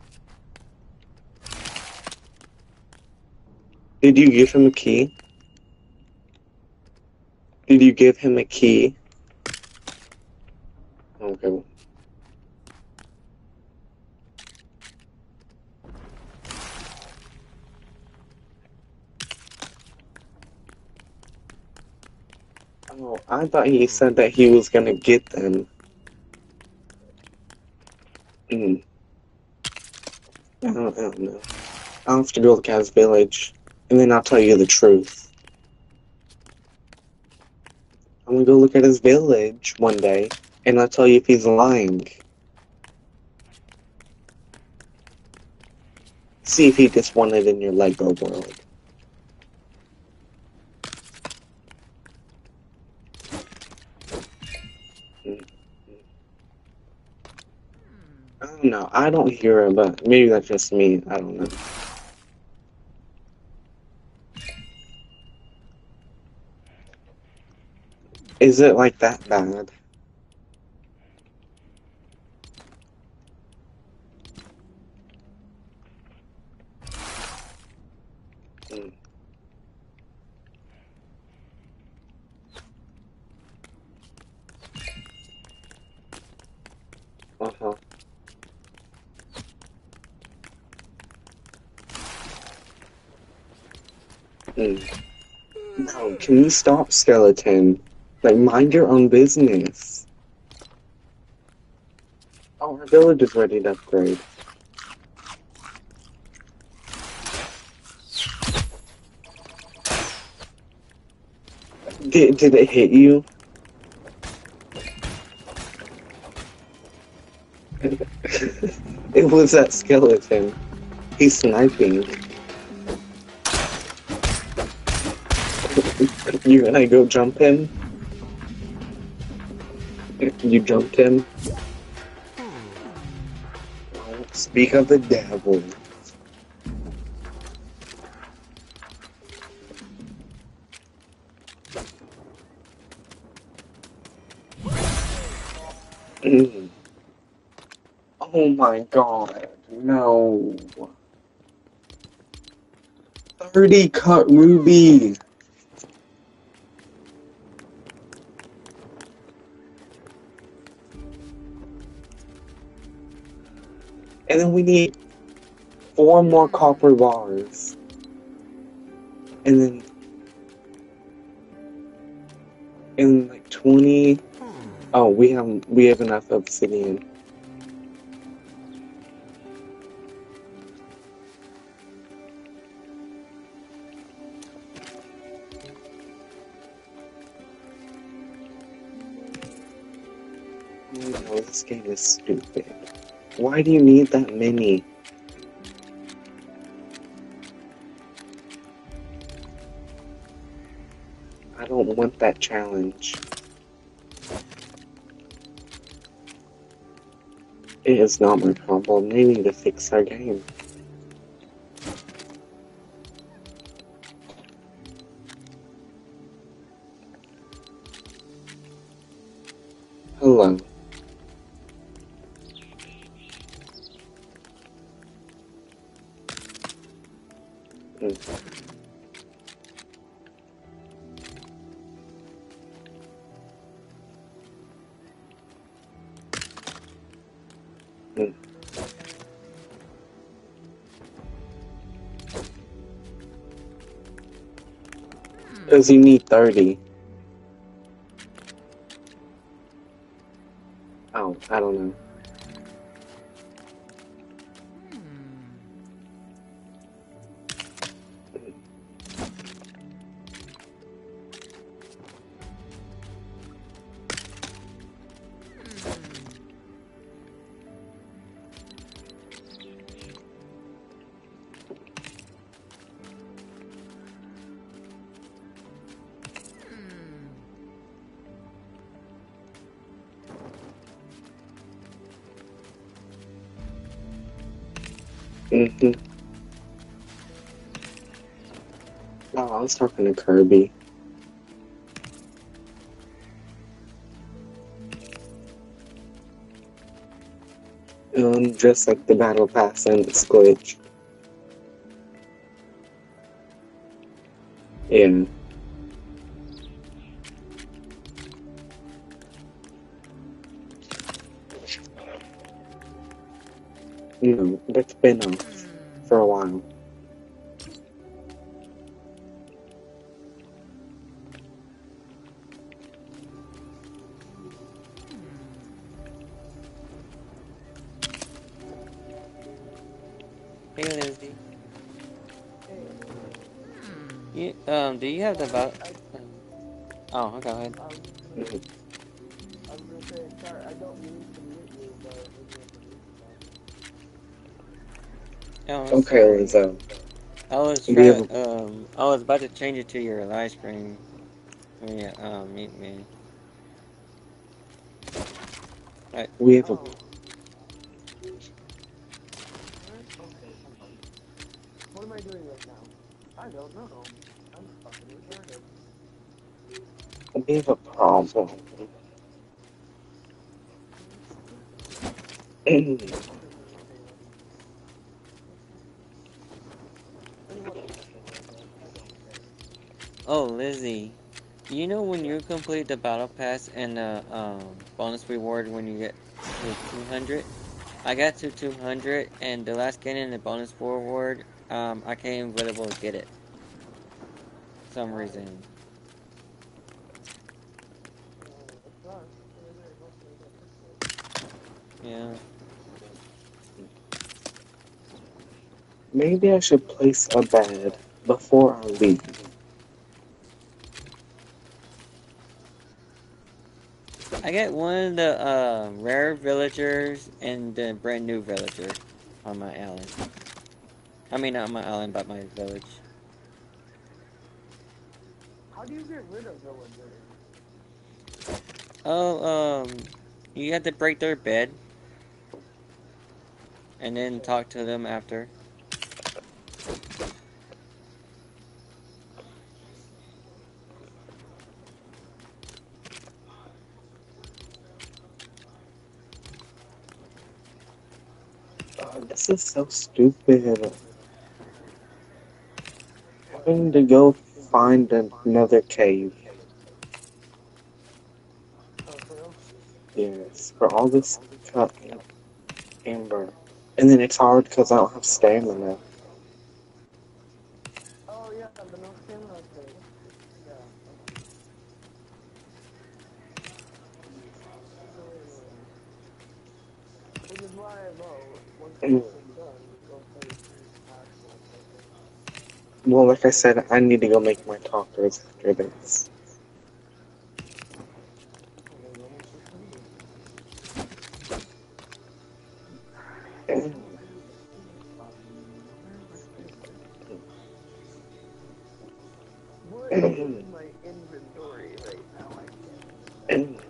Did you give him a key? Did you give him a key? Okay. Oh, I thought he said that he was gonna get them. Mm. I don't, I don't know. I'll have to go to Cat's Village, and then I'll tell you the truth. I'm gonna go look at his village one day, and I'll tell you if he's lying. See if he just won it in your Lego world. No, I don't hear her, but maybe that's just me. I don't know. Is it like that bad? Mm. Uh-huh. Mm. No, can you stop, skeleton? Like, mind your own business. Oh, our village is ready to upgrade. Did, did it hit you? It was that skeleton. He's sniping. You gonna go jump him? You jumped him? Speak of the devil. Mm. Oh my god, no. thirty cut Ruby. And then we need four more copper bars. And then in like twenty oh we have we have enough obsidian. Oh no, this game is stupid. Why do you need that many? I don't want that challenge. It is not my problem. They need to fix our game. Hello. Mm. Because you need thirty. Oh, I don't know. Mm-hmm. I was talking to Kirby. Um, just like the battle pass and the glitch. Yeah. You know, that's been off for a while. Hey Lindsay. Hey. You, um, do you have the vote? Oh, okay, go ahead. Mm-hmm. Oh, okay, Lizzo. I was try, to, um I was about to change it to your live stream when you um meet me. Right. We have a What am I doing right now? I don't know. I'm fucking retarded. We have a problem. Oh, Lizzie, you know when you complete the battle pass and the um, bonus reward when you get to two hundred? I got to two hundred, and the last game in the bonus reward, um, I can't even really get it. For some reason. Yeah. Maybe I should place a bed before I leave. I got one of the uh, rare villagers and the brand new villager on my island. I mean, not my island, but my village. How do you get rid of villagers? Oh, um, you have to break their bed. And then talk to them after. This is so stupid. Having to go find another cave. Yes, for all this cut amber. And then it's hard because I don't have stamina. Oh, yeah, but no stamina. Which is why I vote. Well, like I said, I need to go make my talkers after this. What is in my inventory right now? I can't.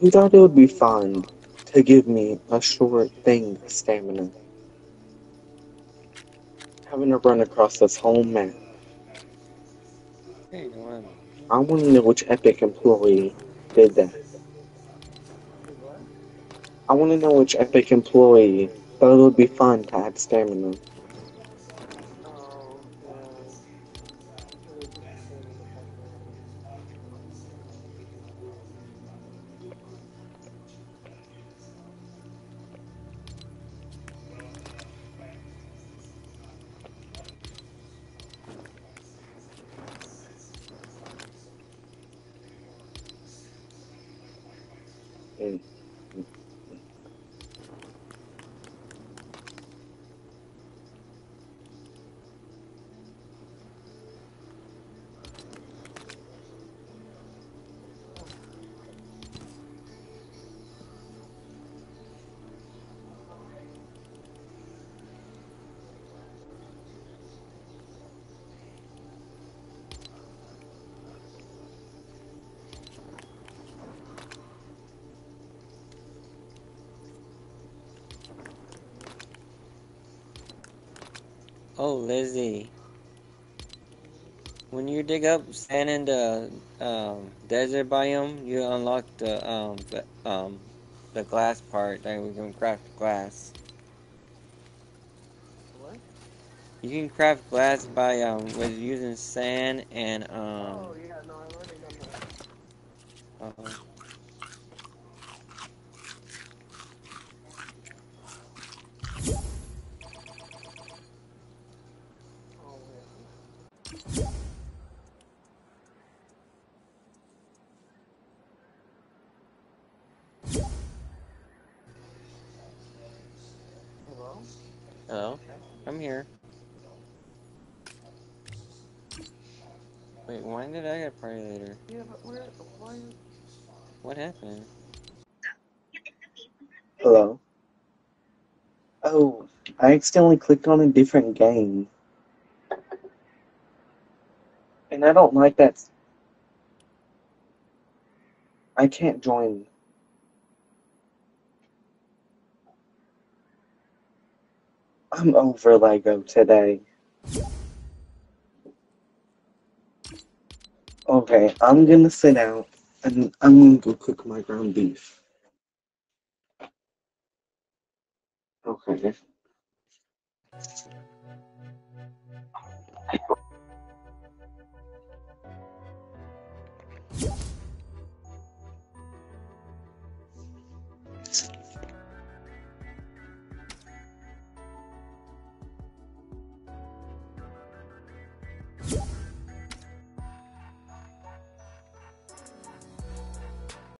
Who thought it would be fun to give me a short thing of stamina? Having to run across this whole map. Hey, no, I want to know which Epic employee did that. I want to know which Epic employee thought it would be fun to add stamina. Oh, Lizzie. When you dig up sand in the um, desert biome, you unlock the um, the, um, the glass part, and we can craft glass. What? You can craft glass by um, with using sand and um. Oh yeah, no, I've already done that. Uh, Hello? I'm here. Wait, why did I get party later? Yeah, but where, why... What happened? Hello. Oh, I accidentally clicked on a different game. And I don't like that. I can't join. I'm over Lego today. Okay, I'm gonna sit out and I'm gonna go cook my ground beef. Okay.